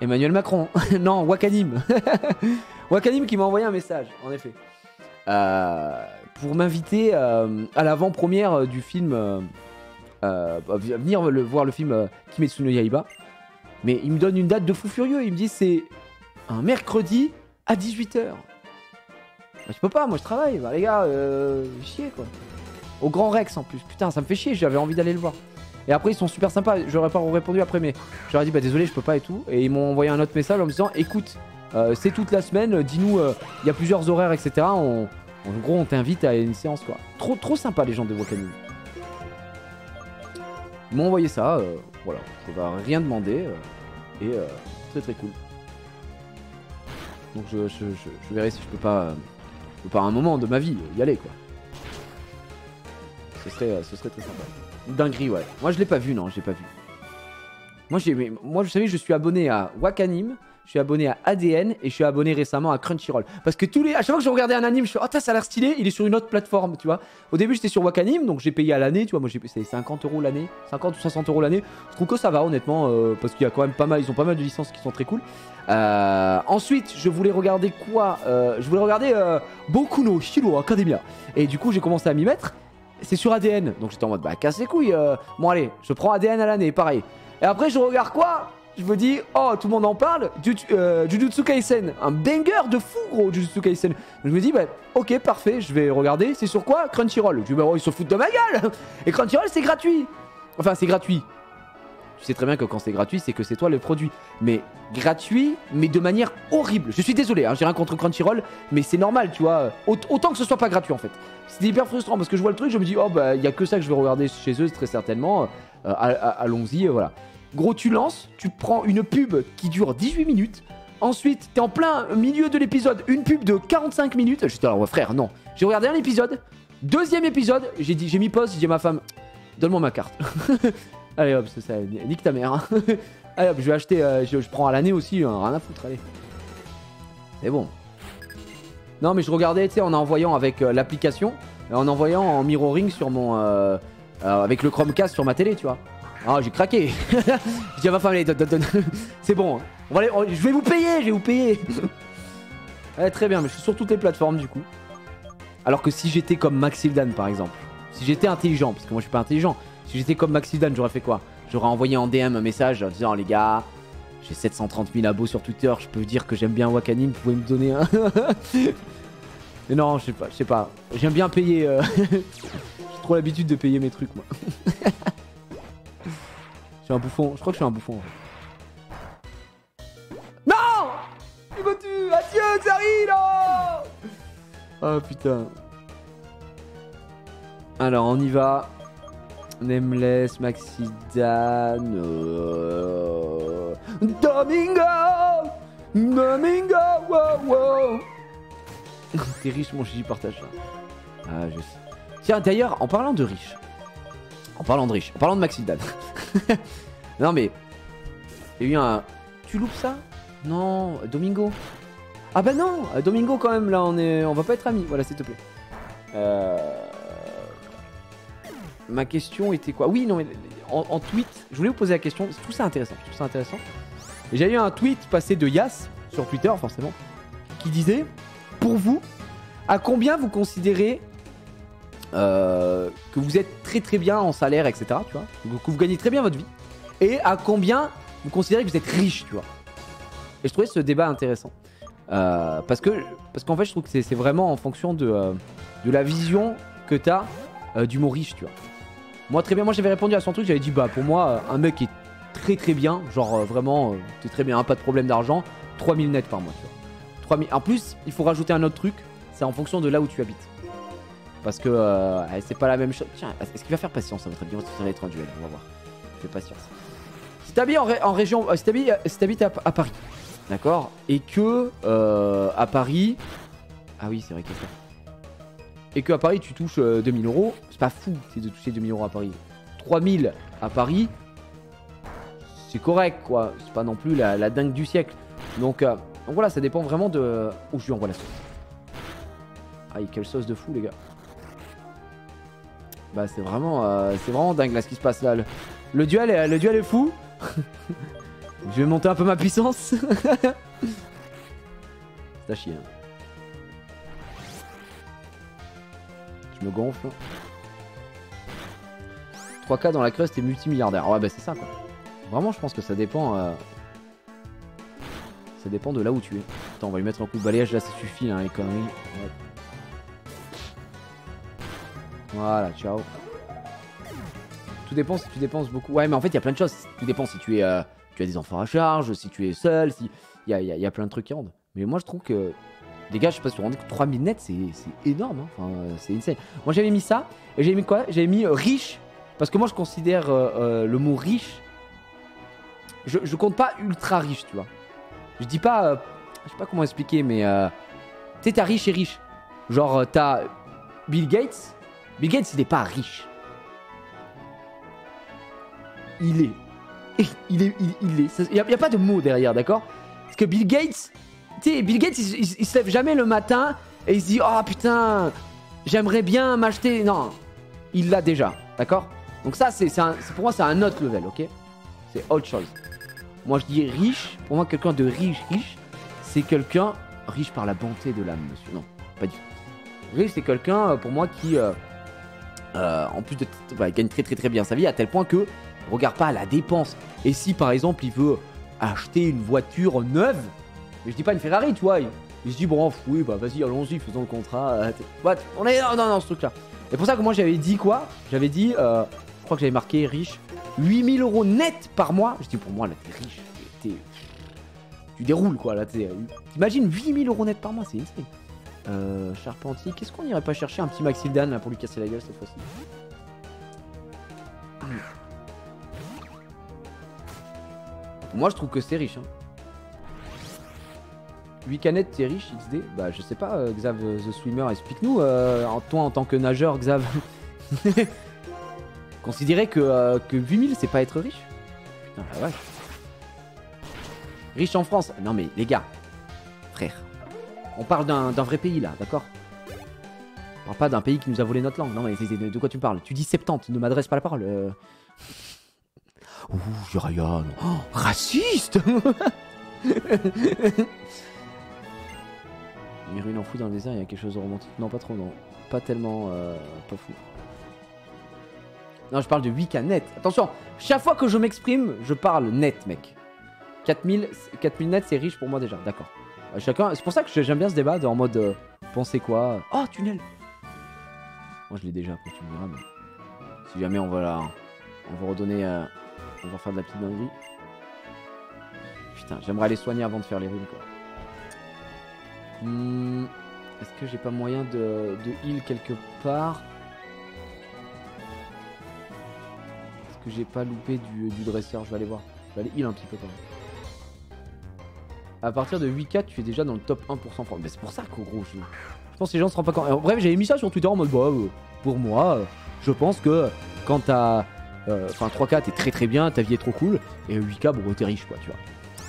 Emmanuel Macron. Non, Wakanim. Wakanim qui m'a envoyé un message, en effet. Euh, pour m'inviter euh, à l'avant-première du film... Euh, euh, à venir le, voir le film euh, Kimetsu no Yaiba. Mais il me donne une date de fou furieux. Il me dit c'est un mercredi à dix-huit heures. Bah, je peux pas, moi je travaille. Bah, les gars, euh, chier quoi. Au Grand Rex en plus, putain ça me fait chier, j'avais envie d'aller le voir. Et après ils sont super sympas, j'aurais pas répondu après mais j'aurais dit bah désolé je peux pas et tout. Et ils m'ont envoyé un autre message en me disant écoute, euh, c'est toute la semaine, dis-nous, il euh, y a plusieurs horaires et cetera. On, en gros on t'invite à une séance quoi. Trop trop sympa les gens de Wakanim. Ils m'ont envoyé ça, euh, voilà, ça va rien demander euh, et euh, très très cool. Donc je, je, je, je verrai si je peux pas, euh, je peux pas à un moment de ma vie y aller quoi. Ce serait, ce serait très sympa. Dinguerie, ouais. Moi, je l'ai pas vu, non, j'ai pas vu. Moi, moi, vous savez, je suis abonné à Wakanim, je suis abonné à A D N et je suis abonné récemment à Crunchyroll. Parce que tous les, à chaque fois que je regardais un anime, je fais « Oh, ça a l'air stylé, il est sur une autre plateforme, tu vois ?» Au début, j'étais sur Wakanim, donc j'ai payé à l'année, tu vois, moi j'ai payé cinquante euros l'année, cinquante ou soixante euros l'année. Je trouve que ça va, honnêtement, euh, parce qu'il y a quand même pas mal, ils ont pas mal de licences qui sont très cool. Euh, ensuite, je voulais regarder quoi euh, Je voulais regarder euh, Boku no Hero Academia. Et du coup, j'ai commencé à m'y mettre. C'est sur A D N, donc j'étais en mode « Bah, casse les couilles, euh, bon allez, je prends A D N à l'année, pareil. » Et après, je regarde quoi? Je me dis, oh, tout le monde en parle, euh, Jujutsu Kaisen, un banger de fou, gros, Jujutsu Kaisen. Donc, je me dis, bah, ok, parfait, je vais regarder, c'est sur quoi? Crunchyroll. Je dis, bah, oh, ils se foutent de ma gueule. Et Crunchyroll, c'est gratuit. Enfin, c'est gratuit. Tu sais très bien que quand c'est gratuit, c'est que c'est toi le produit. Mais gratuit, mais de manière horrible. Je suis désolé, hein, j'ai rien contre Crunchyroll, mais c'est normal, tu vois. Autant que ce soit pas gratuit, en fait. C'est hyper frustrant, parce que je vois le truc, je me dis, oh, bah, il y a que ça que je vais regarder chez eux, très certainement. Euh, Allons-y, voilà. Gros, tu lances, tu prends une pub qui dure dix-huit minutes. Ensuite, t'es en plein milieu de l'épisode, une pub de quarante-cinq minutes. J'étais là, ouais, frère, non. J'ai regardé un épisode, deuxième épisode, j'ai dit, j'ai mis pause, j'ai dit à ma femme, donne-moi ma carte. Allez hop, ça, nique ta mère. Hein. Allez hop, je vais acheter, euh, je, je prends à l'année aussi, hein, rien à foutre, allez. C'est bon. Non, mais je regardais, tu sais, en envoyant avec euh, l'application, en envoyant en mirroring sur mon. Euh, euh, avec le Chromecast sur ma télé, tu vois. Ah, j'ai craqué. Je dis à ma femme, allez, c'est bon. On va aller, on, je vais vous payer, je vais vous payer. Ouais, très bien, mais je suis sur toutes les plateformes du coup. Alors que si j'étais comme Max Hildan par exemple, si j'étais intelligent, parce que moi je suis pas intelligent, si j'étais comme Max Hildan, j'aurais fait quoi? J'aurais envoyé en D M un message en disant, oh, les gars, j'ai sept cent trente mille abos sur Twitter, je peux vous dire que j'aime bien Wakanim, vous pouvez me donner un. Mais non, je sais pas, je sais pas. J'aime bien payer. Euh... j'ai trop l'habitude de payer mes trucs moi. Je suis un bouffon, je crois que je suis un bouffon en fait. Non! Il me tue! Adieu Xari, non! Oh putain. Alors on y va. Nemles, Max Hildan, euh... Domingo! Domingo! Wow, wow. T'es riche mon Gigi, partage ça. Ah je sais. Tiens d'ailleurs, en parlant de riche. En parlant de riche, en parlant de Max Hildan. Non mais il y a eu un... Tu loupes ça? Non, Domingo. Ah bah non, Domingo quand même là on est... On va pas être amis, voilà s'il te plaît. euh... Ma question était quoi? Oui non mais en, en tweet, je voulais vous poser la question. Je trouve ça intéressant, je trouve ça intéressant. J'ai eu un tweet passé de Yas sur Twitter forcément, qui disait, pour vous, à combien vous considérez Euh, que vous êtes très très bien en salaire, et cetera. Tu vois, que vous gagnez très bien votre vie. Et à combien vous considérez que vous êtes riche, tu vois. Et je trouvais ce débat intéressant. Euh, parce que, parce qu'en fait, je trouve que c'est vraiment en fonction de, euh, de la vision que t'as euh, du mot riche, tu vois. Moi, très bien, moi j'avais répondu à son truc, j'avais dit, bah pour moi, un mec qui est très très bien, genre euh, vraiment, euh, t'es très bien, hein, pas de problème d'argent, trois mille net par mois, tu vois. trois mille... En plus, il faut rajouter un autre truc, c'est en fonction de là où tu habites. Parce que euh, c'est pas la même chose. Tiens, est-ce qu'il va faire patience à votre avis? Ça va être un duel, on va voir. Fais patience. Si t'habites en, ré en région, euh, si t'habites si à, à Paris, d'accord, et que euh, à Paris, ah oui c'est vrai qu'il y a ça. Et que à Paris tu touches euh, deux mille euros, c'est pas fou, c'est de toucher deux mille euros à Paris. trois mille à Paris, c'est correct quoi. C'est pas non plus la, la dingue du siècle. Donc, euh, donc voilà, ça dépend vraiment de où je lui envoie la sauce. Aïe, quelle sauce de fou les gars. Bah c'est vraiment, euh, c'est vraiment dingue là ce qui se passe là. Le, le, duel, est, le duel est fou. Je vais monter un peu ma puissance. C'est à chier. Hein. Je me gonfle. trois K dans la crust et multimilliardaire. Ouais bah c'est ça quoi. Vraiment je pense que ça dépend. Euh... Ça dépend de là où tu es. Attends on va lui mettre un coup de balayage là, ça suffit hein, les conneries. Ouais. Voilà, ciao. Tout dépend si tu dépenses beaucoup. Ouais, mais en fait, il y a plein de choses. Tout dépend si tu es, euh, tu as des enfants à charge, si tu es seul, si... Il y a, y a, y a plein de trucs qui rendent. Mais moi, je trouve que... Les gars, je sais pas si vous rendez compte, trois mille nets, c'est énorme. Hein. Enfin, euh, c'est insane. Moi, j'avais mis ça. Et j'avais mis quoi? J'avais mis euh, riche. Parce que moi, je considère euh, euh, le mot riche... Je, je compte pas ultra riche, tu vois. Je dis pas... Euh, je sais pas comment expliquer, mais... Euh, tu sais, t'as riche et riche. Genre, euh, t'as Bill Gates... Bill Gates, il n'est pas riche. Il est il est, il, il est. Il n'y a, a pas de mot derrière, d'accord? Parce que Bill Gates, tu sais, Bill Gates, il, il, il se lève jamais le matin et il se dit « Oh putain, j'aimerais bien m'acheter... » Non, il l'a déjà, d'accord? Donc ça, c'est pour moi, c'est un autre level, ok? C'est autre chose. Moi, je dis riche. Pour moi, quelqu'un de riche, riche, c'est quelqu'un riche par la bonté de l'âme, monsieur. Non, pas du tout. Riche, c'est quelqu'un, pour moi, qui... Euh, euh, en plus de... Bah, il gagne très très très bien sa vie, à tel point que... Regarde pas à la dépense. Et si par exemple il veut acheter une voiture neuve, mais je dis pas une Ferrari, tu vois, il, il se dit bon, oui, bah vas-y, allons-y, faisons le contrat. Euh, what on est non, non, non, ce truc-là. Et pour ça que moi j'avais dit quoi? J'avais dit, euh, je crois que j'avais marqué riche, huit mille euros net par mois. Je dis pour moi là t'es riche, t'es, tu déroules quoi là. T'imagines huit mille euros net par mois, c'est insane. Euh, Charpentier, qu'est-ce qu'on irait pas chercher un petit Max Hildan là pour lui casser la gueule cette fois-ci? Hum. Moi je trouve que c'est riche hein. huit canettes t'es riche X D? Bah je sais pas euh, Xav the Swimmer, explique nous euh, toi en tant que nageur Xav. Considérer que, euh, que huit mille c'est pas être riche? Putain la vache. Riche en France? Non mais les gars, frère, on parle d'un vrai pays là, d'accord? On parle pas d'un pays qui nous a volé notre langue. Non mais de quoi tu me parles? Tu dis septante, ne m'adresse pas la parole euh... Ouh, Jiraya, oh, raciste. Une ruine enfouie dans le désert, il y a quelque chose de romantique. Non, pas trop, non. Pas tellement, euh, pas fou. Non, je parle de huit K net. Attention, chaque fois que je m'exprime, je parle net, mec. quatre mille net, c'est riche pour moi déjà, d'accord. Chacun... C'est pour ça que j'aime bien ce débat, en mode, euh, pensez quoi? Oh, tunnel. Moi, je l'ai déjà, après, tu me diras, mais... Si jamais on va là... On va redonner... Euh... On va faire de la petite dinguerie. Putain, j'aimerais aller soigner avant de faire les runes quoi. Hmm, est-ce que j'ai pas moyen de, de heal quelque part? Est-ce que j'ai pas loupé du, du dresseur? Je vais aller voir. Je vais aller heal un petit peu quand même. A partir de huit K, tu es déjà dans le top un pour cent France. Mais c'est pour ça qu'au gros, je... je pense que les gens se rendent pas compte. En bref, j'avais mis ça sur Twitter en mode bah, euh, pour moi, euh, je pense que quand t'as... Enfin, euh, trois K, t'es très très bien, ta vie est trop cool. Et huit K, bon, t'es riche, quoi, tu vois.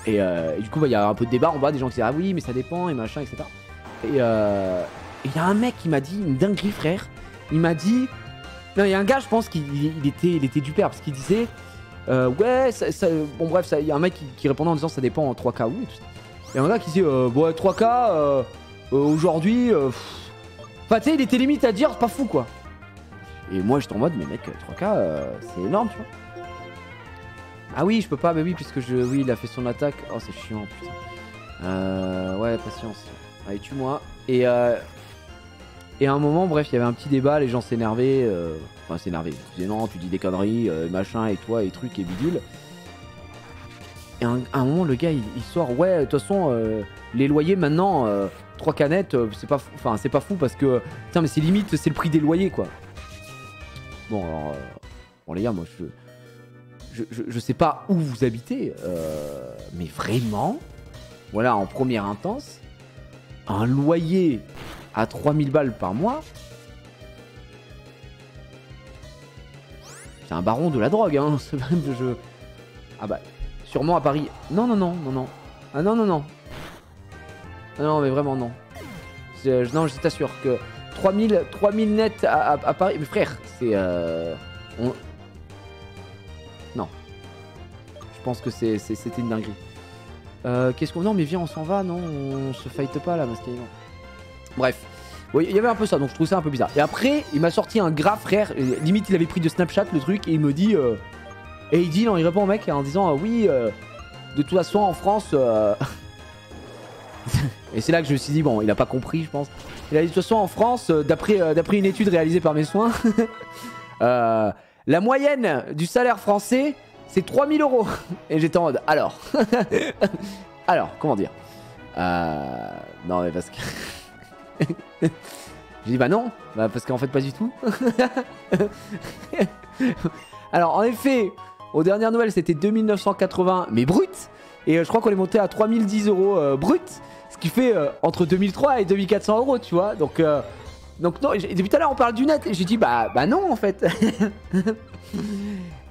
Et, euh, et du coup, il bah, y a un peu de débat en bas, des gens qui disent ah oui, mais ça dépend, et machin, et cetera. Et il euh, y a un mec qui m'a dit, une dinguerie, frère. Il m'a dit. Non, il y a un gars, je pense, qu'il il était, il était du père, parce qu'il disait euh, ouais, ça, ça... bon, bref, il y a un mec qui, qui répondait en disant ça dépend en trois K, oui, et tout ça. Et un gars qui disait euh, ouais, trois K, euh, euh, aujourd'hui. Euh, enfin, tu sais, il était limite à dire, c'est pas fou, quoi. Et moi j'étais en mode mais mec trois K euh, c'est énorme tu vois. Ah oui je peux pas mais oui puisque je... Oui il a fait son attaque. Oh c'est chiant putain. Euh, ouais patience. Allez tue moi. Et euh... Et à un moment bref il y avait un petit débat. Les gens s'énervaient euh... Enfin s'énervaient. Ils disaient non tu dis des conneries euh, machin et toi et truc et bidule. Et à un, à un moment le gars il, il sort ouais de toute façon euh, les loyers maintenant euh, trois canettes euh, c'est pas fou. Enfin c'est pas fou parce que putain mais c'est limite c'est le prix des loyers quoi. Bon, alors, euh, bon les gars, moi je je, je je sais pas où vous habitez, euh, mais vraiment, voilà en première intense, un loyer à trois mille balles par mois, c'est un baron de la drogue, hein, ce jeu. Ah bah, sûrement à Paris. Non, non, non, non, non. Ah non, non, non. Ah non, mais vraiment non. Je, non, je t'assure que... trois mille net à, à, à Paris. Mais frère, c'est... Euh, on... Non. Je pense que c'était une dinguerie. Euh, Qu'est-ce qu'on... Non mais viens, on s'en va, non? On se fight pas là, Mascaïman. Bref. Oui, il y avait un peu ça, donc je trouve ça un peu bizarre. Et après, il m'a sorti un gras frère. Limite, il avait pris de Snapchat le truc et il me dit... Euh... Et il dit, non, il répond au mec en disant, euh, oui, euh, de toute façon, en France... Euh... Et c'est là que je me suis dit, bon, il a pas compris, je pense. Et la situation en France, euh, d'après euh, d'après une étude réalisée par mes soins, euh, la moyenne du salaire français, c'est trois mille euros. Et j'étais en mode, alors, alors, comment dire euh, non, mais parce que... J'ai dit, bah non, bah parce qu'en fait, pas du tout. Alors, en effet, aux dernières nouvelles, c'était deux mille neuf cent quatre-vingts, mais brut. Et euh, je crois qu'on est monté à trois mille dix euros euh, brut. Ce qui fait euh, entre deux mille trois et deux mille quatre cents euros, tu vois. Donc, euh, donc non, depuis tout à l'heure, on parle du net. Et j'ai dit, bah, bah non, en fait.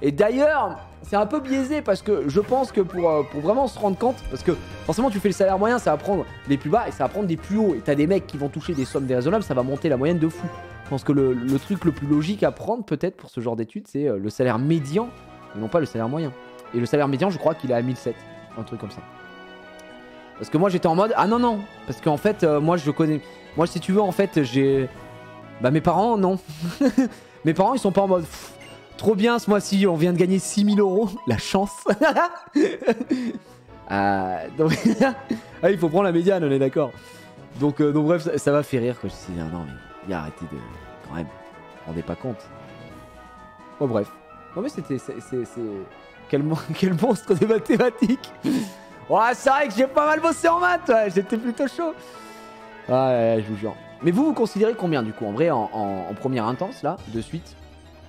Et d'ailleurs, c'est un peu biaisé parce que je pense que pour, euh, pour vraiment se rendre compte, parce que forcément tu fais le salaire moyen, ça va prendre les plus bas et ça va prendre des plus hauts. Et t'as des mecs qui vont toucher des sommes déraisonnables, ça va monter la moyenne de fou. Je pense que le, le truc le plus logique à prendre peut-être pour ce genre d'études, c'est euh, le salaire médian, et non pas le salaire moyen. Et le salaire médian, je crois qu'il est à mille sept, un truc comme ça. Parce que moi j'étais en mode, ah non non, parce qu'en fait euh, moi je connais, moi si tu veux en fait j'ai, bah mes parents non, mes parents ils sont pas en mode, pff, trop bien ce mois-ci on vient de gagner six mille euros, la chance. euh, donc... ah il faut prendre la médiane, on est d'accord. Donc, euh, donc bref ça, ça m'a fait rire quoi, je me suis dit ah, non mais il a arrêté de, quand même, vous rendez pas compte. Bon bref, non mais c'était, c'est, c'est, c'est... Quel, mon... quel monstre des mathématiques. Ouais, c'est vrai que j'ai pas mal bossé en maths, ouais, j'étais plutôt chaud. Ouais, je vous jure. Mais vous, vous considérez combien du coup? En vrai, en, en, en première intense, là, de suite,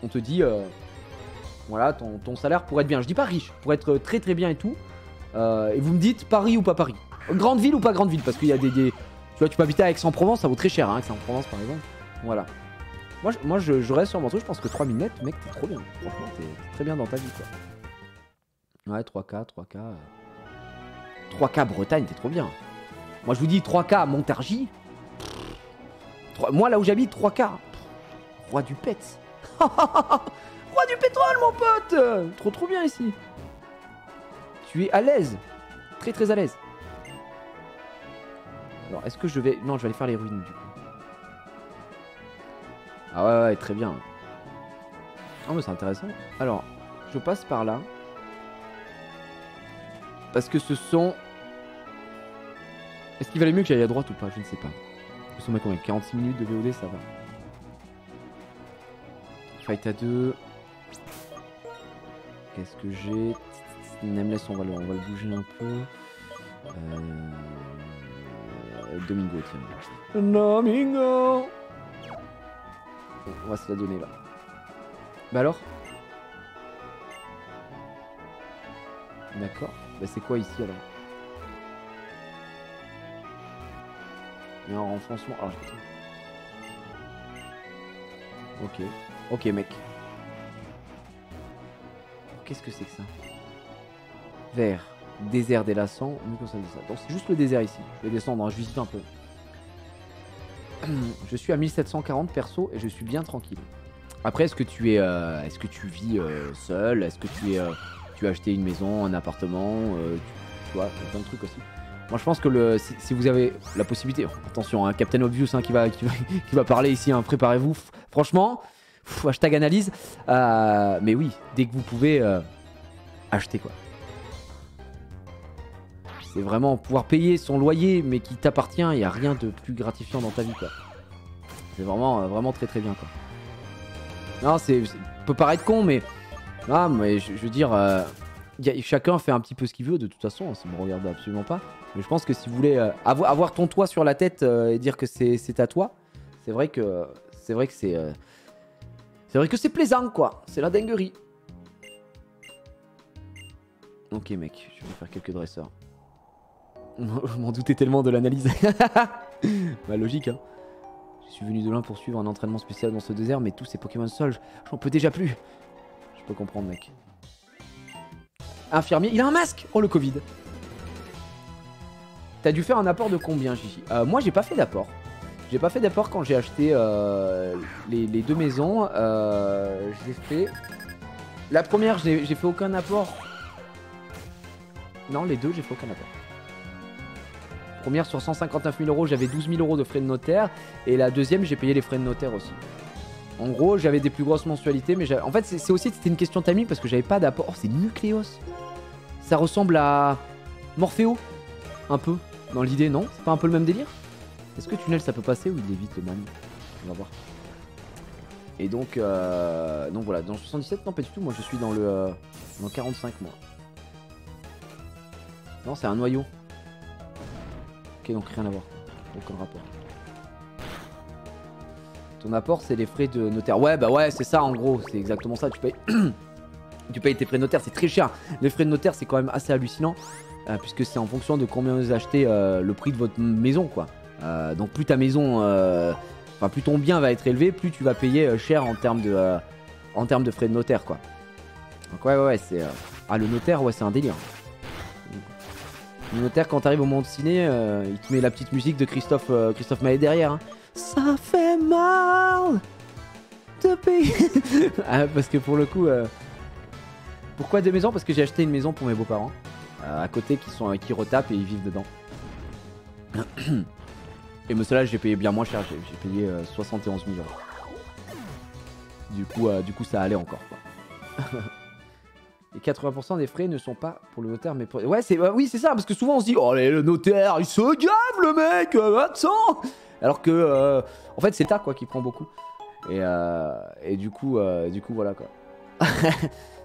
on te dit, euh, voilà, ton, ton salaire pour être bien. Je dis pas riche, pour être très très bien et tout. Euh, et vous me dites Paris ou pas Paris? Grande ville ou pas grande ville? Parce qu'il y a des, des... Tu vois, tu peux habiter à Aix-en-Provence, ça vaut très cher, hein, Aix-en-Provence par exemple. Voilà. Moi, je, moi, je, je reste sur mon truc, je pense que trois mille net, mec, t'es trop bien. Franchement, t'es très bien dans ta vie, quoi. Ouais, trois K, trois K... Euh... trois K Bretagne, t'es trop bien. Moi je vous dis trois K Montargis. trois... Moi là où j'habite, trois K. Roi du pet. Roi du pétrole mon pote. Trop trop bien ici. Tu es à l'aise. Très très à l'aise. Alors est-ce que je vais... Non je vais aller faire les ruines du coup. Ah ouais ouais très bien. Ah mais c'est intéressant. Alors je passe par là. Parce que ce sont... Est-ce qu'il valait mieux que j'aille à droite ou pas? Je ne sais pas. Ce sont mes combien? quarante-six minutes de V O D, ça va. Fight à deux. Qu'est-ce que j'ai? Nemles, on va le, on va le bouger un peu. Euh... Domingo, tiens. Domingo. On va se la donner là. Bah alors? D'accord. Bah c'est quoi ici alors? Il y a un renfoncement. Ah putain. Ok. Ok mec. Qu'est-ce que c'est que ça? Vert. Désert délassant. Comme ça dit ça. Donc c'est juste le désert ici. Je vais descendre, hein. Je visite un peu. Je suis à mille sept cent quarante perso et je suis bien tranquille. Après est-ce que tu es euh, est-ce que tu vis euh, seul? Est-ce que tu es... Euh, tu as acheté une maison, un appartement, euh, tu, tu vois, plein de trucs aussi. Moi je pense que le, si, si vous avez la possibilité, oh, attention, hein, Captain Obvious hein, qui, va, qui, va, qui va parler ici, hein, préparez-vous, franchement, pff, hashtag analyse, euh, mais oui, dès que vous pouvez, euh, acheter quoi. C'est vraiment pouvoir payer son loyer mais qui t'appartient, il n'y a rien de plus gratifiant dans ta vie quoi. C'est vraiment, euh, vraiment très très bien quoi. Non, c'est, peut paraître con mais... Ah mais je, je veux dire, euh, y a, chacun fait un petit peu ce qu'il veut de toute façon, hein, ça me regarde absolument pas. Mais je pense que si vous voulez euh, avo avoir ton toit sur la tête euh, et dire que c'est à toi, c'est vrai que c'est vrai que c'est euh, c'est vrai que c'est plaisant quoi, c'est la dinguerie. Ok mec, je vais faire quelques dresseurs. Je m'en doutais tellement de l'analyse. Bah logique hein. Je suis venu de loin pour suivre un entraînement spécial dans ce désert, mais tous ces Pokémon Sol, j'en peux déjà plus. Je peux comprendre mec. Infirmier, il a un masque. Oh le Covid. T'as dû faire un apport de combien Gigi? euh, Moi j'ai pas fait d'apport. J'ai pas fait d'apport quand j'ai acheté euh, les, les deux maisons. euh, J'ai fait... La première j'ai fait aucun apport. Non les deux j'ai fait aucun apport. Première sur cent cinquante-neuf mille euros j'avais douze mille euros de frais de notaire. Et la deuxième j'ai payé les frais de notaire aussi. En gros, j'avais des plus grosses mensualités, mais en fait, c'est aussi c'était une question de timing parce que j'avais pas d'apport. Oh, c'est Nucleos. Ça ressemble à Morpheo, un peu dans l'idée, non? C'est pas un peu le même délire? Est-ce que tunnel ça peut passer ou il évite le même? On va voir. Et donc, euh... donc voilà, dans soixante-dix-sept, non pas du tout. Moi, je suis dans le euh... dans quarante-cinq mois. Non, c'est un noyau. Ok, donc rien à voir, aucun rapport. Ton apport c'est les frais de notaire. Ouais bah ouais c'est ça en gros, c'est exactement ça, tu payes tu payes tes frais de notaire, c'est très cher. Les frais de notaire c'est quand même assez hallucinant euh, puisque c'est en fonction de combien vous achetez euh, le prix de votre maison quoi. Euh, donc plus ta maison, euh... enfin plus ton bien va être élevé, plus tu vas payer euh, cher en termes de, euh... en termes de frais de notaire quoi. Donc ouais ouais ouais c'est... Euh... Ah le notaire ouais c'est un délire. Le notaire quand t'arrives au monde ciné, euh, il te met la petite musique de Christophe, euh, Christophe Maé derrière. Hein. Ça fait mal de payer. Ah, parce que pour le coup... Euh... Pourquoi deux maisons? Parce que j'ai acheté une maison pour mes beaux-parents. Euh, à côté qui, sont, euh, qui retapent et ils vivent dedans. Et mais cela j'ai payé bien moins cher, j'ai payé euh, soixante et onze mille euros. Du coup, euh, du coup ça allait encore quoi. Et quatre-vingts pour cent des frais ne sont pas pour le notaire mais pour... Ouais c'est bah, oui c'est ça parce que souvent on se dit oh le notaire il se gave le mec euh, attends. Alors que euh, en fait c'est ta quoi qui prend beaucoup. Et, euh, et du coup euh, du coup voilà quoi.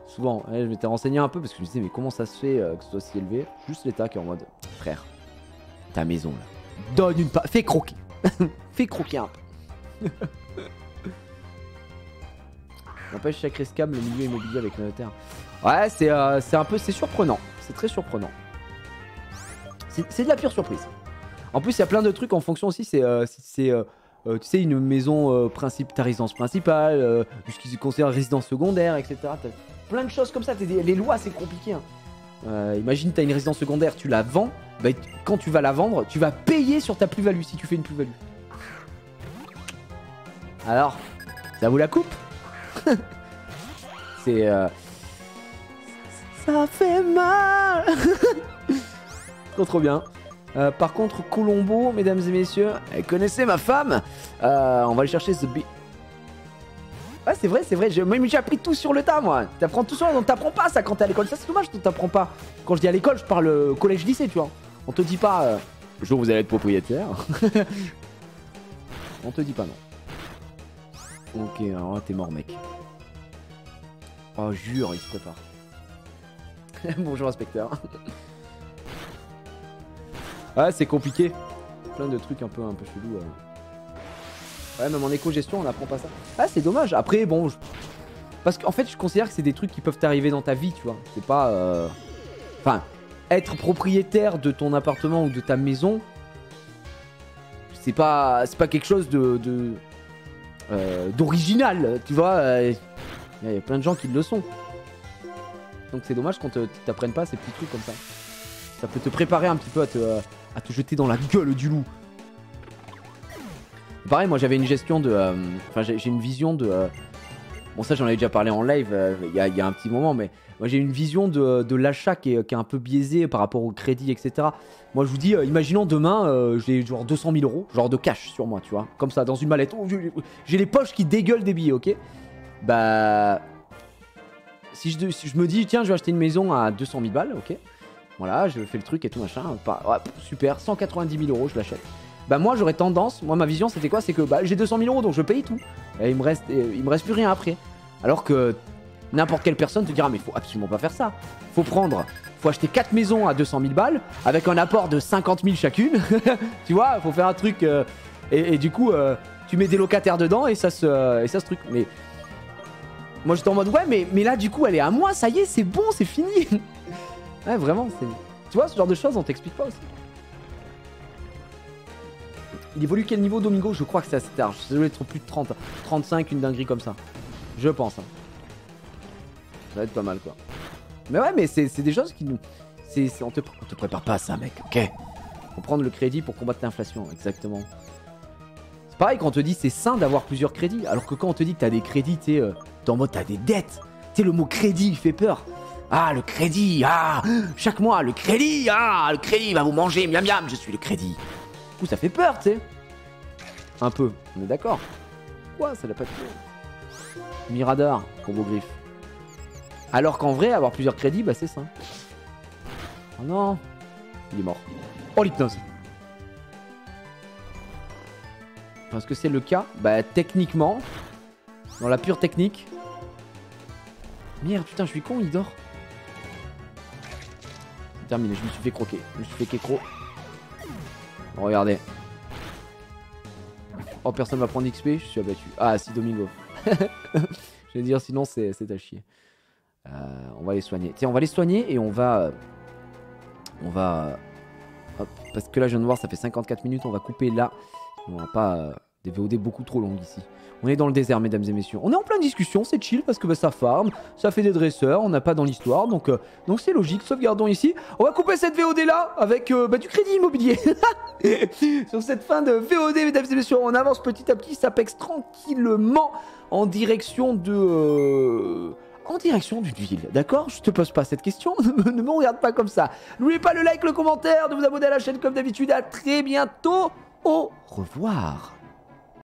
Souvent, ouais, je m'étais renseigné un peu parce que je me disais mais comment ça se fait euh, que ce soit si élevé. Juste l'état qui est en mode frère, ta maison là, donne une pa... Fais croquer. Fais croquer un peu. N'empêche chaque rescam le milieu immobilier avec le notaire. Ouais c'est euh, un peu, c'est surprenant. C'est très surprenant. C'est de la pure surprise. En plus il y a plein de trucs en fonction aussi. C'est euh, Euh, tu sais, une maison, euh, principe, ta résidence principale, euh, ce qui se considère résidence secondaire, et cetera. T'as plein de choses comme ça. Les lois, c'est compliqué. Hein. Euh, imagine, tu as une résidence secondaire, tu la vends. Bah, quand tu vas la vendre, tu vas payer sur ta plus-value si tu fais une plus-value. Alors, ça vous la coupe. C'est. Euh... Ça fait mal. Trop, trop bien. Euh, par contre, Colombo, mesdames et messieurs, connaissez ma femme. euh, On va aller chercher The Bee. Ouais, c'est vrai, c'est vrai. Même j'ai appris tout sur le tas, moi. T'apprends tout sur le tas. On t'apprend pas ça quand t'es à l'école. Ça, c'est dommage, on t'apprend pas. Quand je dis à l'école, je parle euh, collège-lycée, tu vois. On te dit pas. Euh, le jour où vous allez être propriétaire. On te dit pas, non. Ok, alors là, t'es mort, mec. Oh, jure, il se prépare. Bonjour, inspecteur. Ouais, c'est compliqué. Plein de trucs un peu, un peu chelous. Euh. Ouais, même en éco-gestion, on apprend pas ça. Ah, c'est dommage. Après, bon... Je... Parce qu'en fait, je considère que c'est des trucs qui peuvent t'arriver dans ta vie, tu vois. C'est pas... Euh... Enfin, être propriétaire de ton appartement ou de ta maison, c'est pas... C'est pas quelque chose de... de euh, d'original, tu vois. Il y a plein de gens qui le sont. Donc c'est dommage quand t'apprennent pas ces petits trucs comme ça. Ça peut te préparer un petit peu à te, euh, à te jeter dans la gueule du loup. Pareil, moi j'avais une gestion de... Enfin, euh, j'ai une vision de... Euh, bon, ça j'en avais déjà parlé en live euh, il y a, y a un petit moment, mais... Moi j'ai une vision de, de l'achat qui est, qui est un peu biaisée par rapport au crédit, et cetera. Moi je vous dis, euh, imaginons demain, euh, j'ai genre deux cent mille euros, genre de cash sur moi, tu vois. Comme ça, dans une mallette. Oh, j'ai les poches qui dégueulent des billets, ok. Bah... Si je, si je me dis, tiens, je vais acheter une maison à deux cent mille balles, ok. Voilà, je fais le truc et tout machin. Pas, ouais, super, cent quatre-vingt-dix mille euros, je l'achète. Bah moi j'aurais tendance, moi ma vision c'était quoi? C'est que bah j'ai deux cent mille euros donc je paye tout. Et il me reste, il me reste plus rien après. Alors que n'importe quelle personne te dira mais faut absolument pas faire ça. Faut prendre, faut acheter quatre maisons à deux cent mille balles avec un apport de cinquante mille chacune. Tu vois, faut faire un truc. Euh, et, et du coup, euh, tu mets des locataires dedans et ça se, euh, et ça se truc. Mais moi j'étais en mode ouais mais, mais là du coup elle est à moi, ça y est c'est bon, c'est fini. Ouais, vraiment, c'est... Tu vois, ce genre de choses, on t'explique pas aussi. Il évolue quel niveau, Domingo? Je crois que c'est assez tard. Je dois être plus de trente, trente-cinq, une dinguerie comme ça. Je pense. Hein. Ça va être pas mal, quoi. Mais ouais, mais c'est des choses qui nous... C'est, c'est, on, te, on te prépare pas à ça, mec, ok? Faut prendre le crédit pour combattre l'inflation, exactement. C'est pareil quand on te dit c'est sain d'avoir plusieurs crédits, alors que quand on te dit que t'as des crédits, t'es euh, en mode t'as des dettes. Tu sais, le mot crédit, il fait peur. Ah, le crédit, ah, chaque mois, le crédit, ah, le crédit va vous manger, miam miam, je suis le crédit. Du coup, ça fait peur, tu sais. Un peu, on est d'accord. Quoi, ça n'a pas de peur. Mirador, combo griffe. Alors qu'en vrai, avoir plusieurs crédits, bah c'est ça. Oh non, il est mort. Oh, l'hypnose. Parce que c'est le cas, bah techniquement, dans la pure technique. Merde, putain, je suis con, il dort. Terminé, je me suis fait croquer. Je me suis fait kékro. Regardez. Oh, personne va prendre X P, je suis abattu. Ah, si, Domingo. Je vais dire, sinon, c'est à chier. Euh, on va les soigner. Tiens, on va les soigner et on va... Euh, on va... Euh, hop, parce que là, je viens de voir, ça fait cinquante-quatre minutes. On va couper là. On va pas... Euh, Des V O D beaucoup trop longues ici. On est dans le désert, mesdames et messieurs. On est en pleine discussion, c'est chill parce que bah, ça farm, ça fait des dresseurs, on n'a pas dans l'histoire, donc euh, donc c'est logique. Sauvegardons ici. On va couper cette V O D là avec euh, bah, du crédit immobilier. Sur cette fin de V O D, mesdames et messieurs, on avance petit à petit, ça pexe tranquillement en direction de... Euh... en direction d'une ville, d'accord? Je te pose pas cette question, ne me regarde pas comme ça. N'oubliez pas le like, le commentaire, de vous abonner à la chaîne comme d'habitude. À très bientôt, au revoir.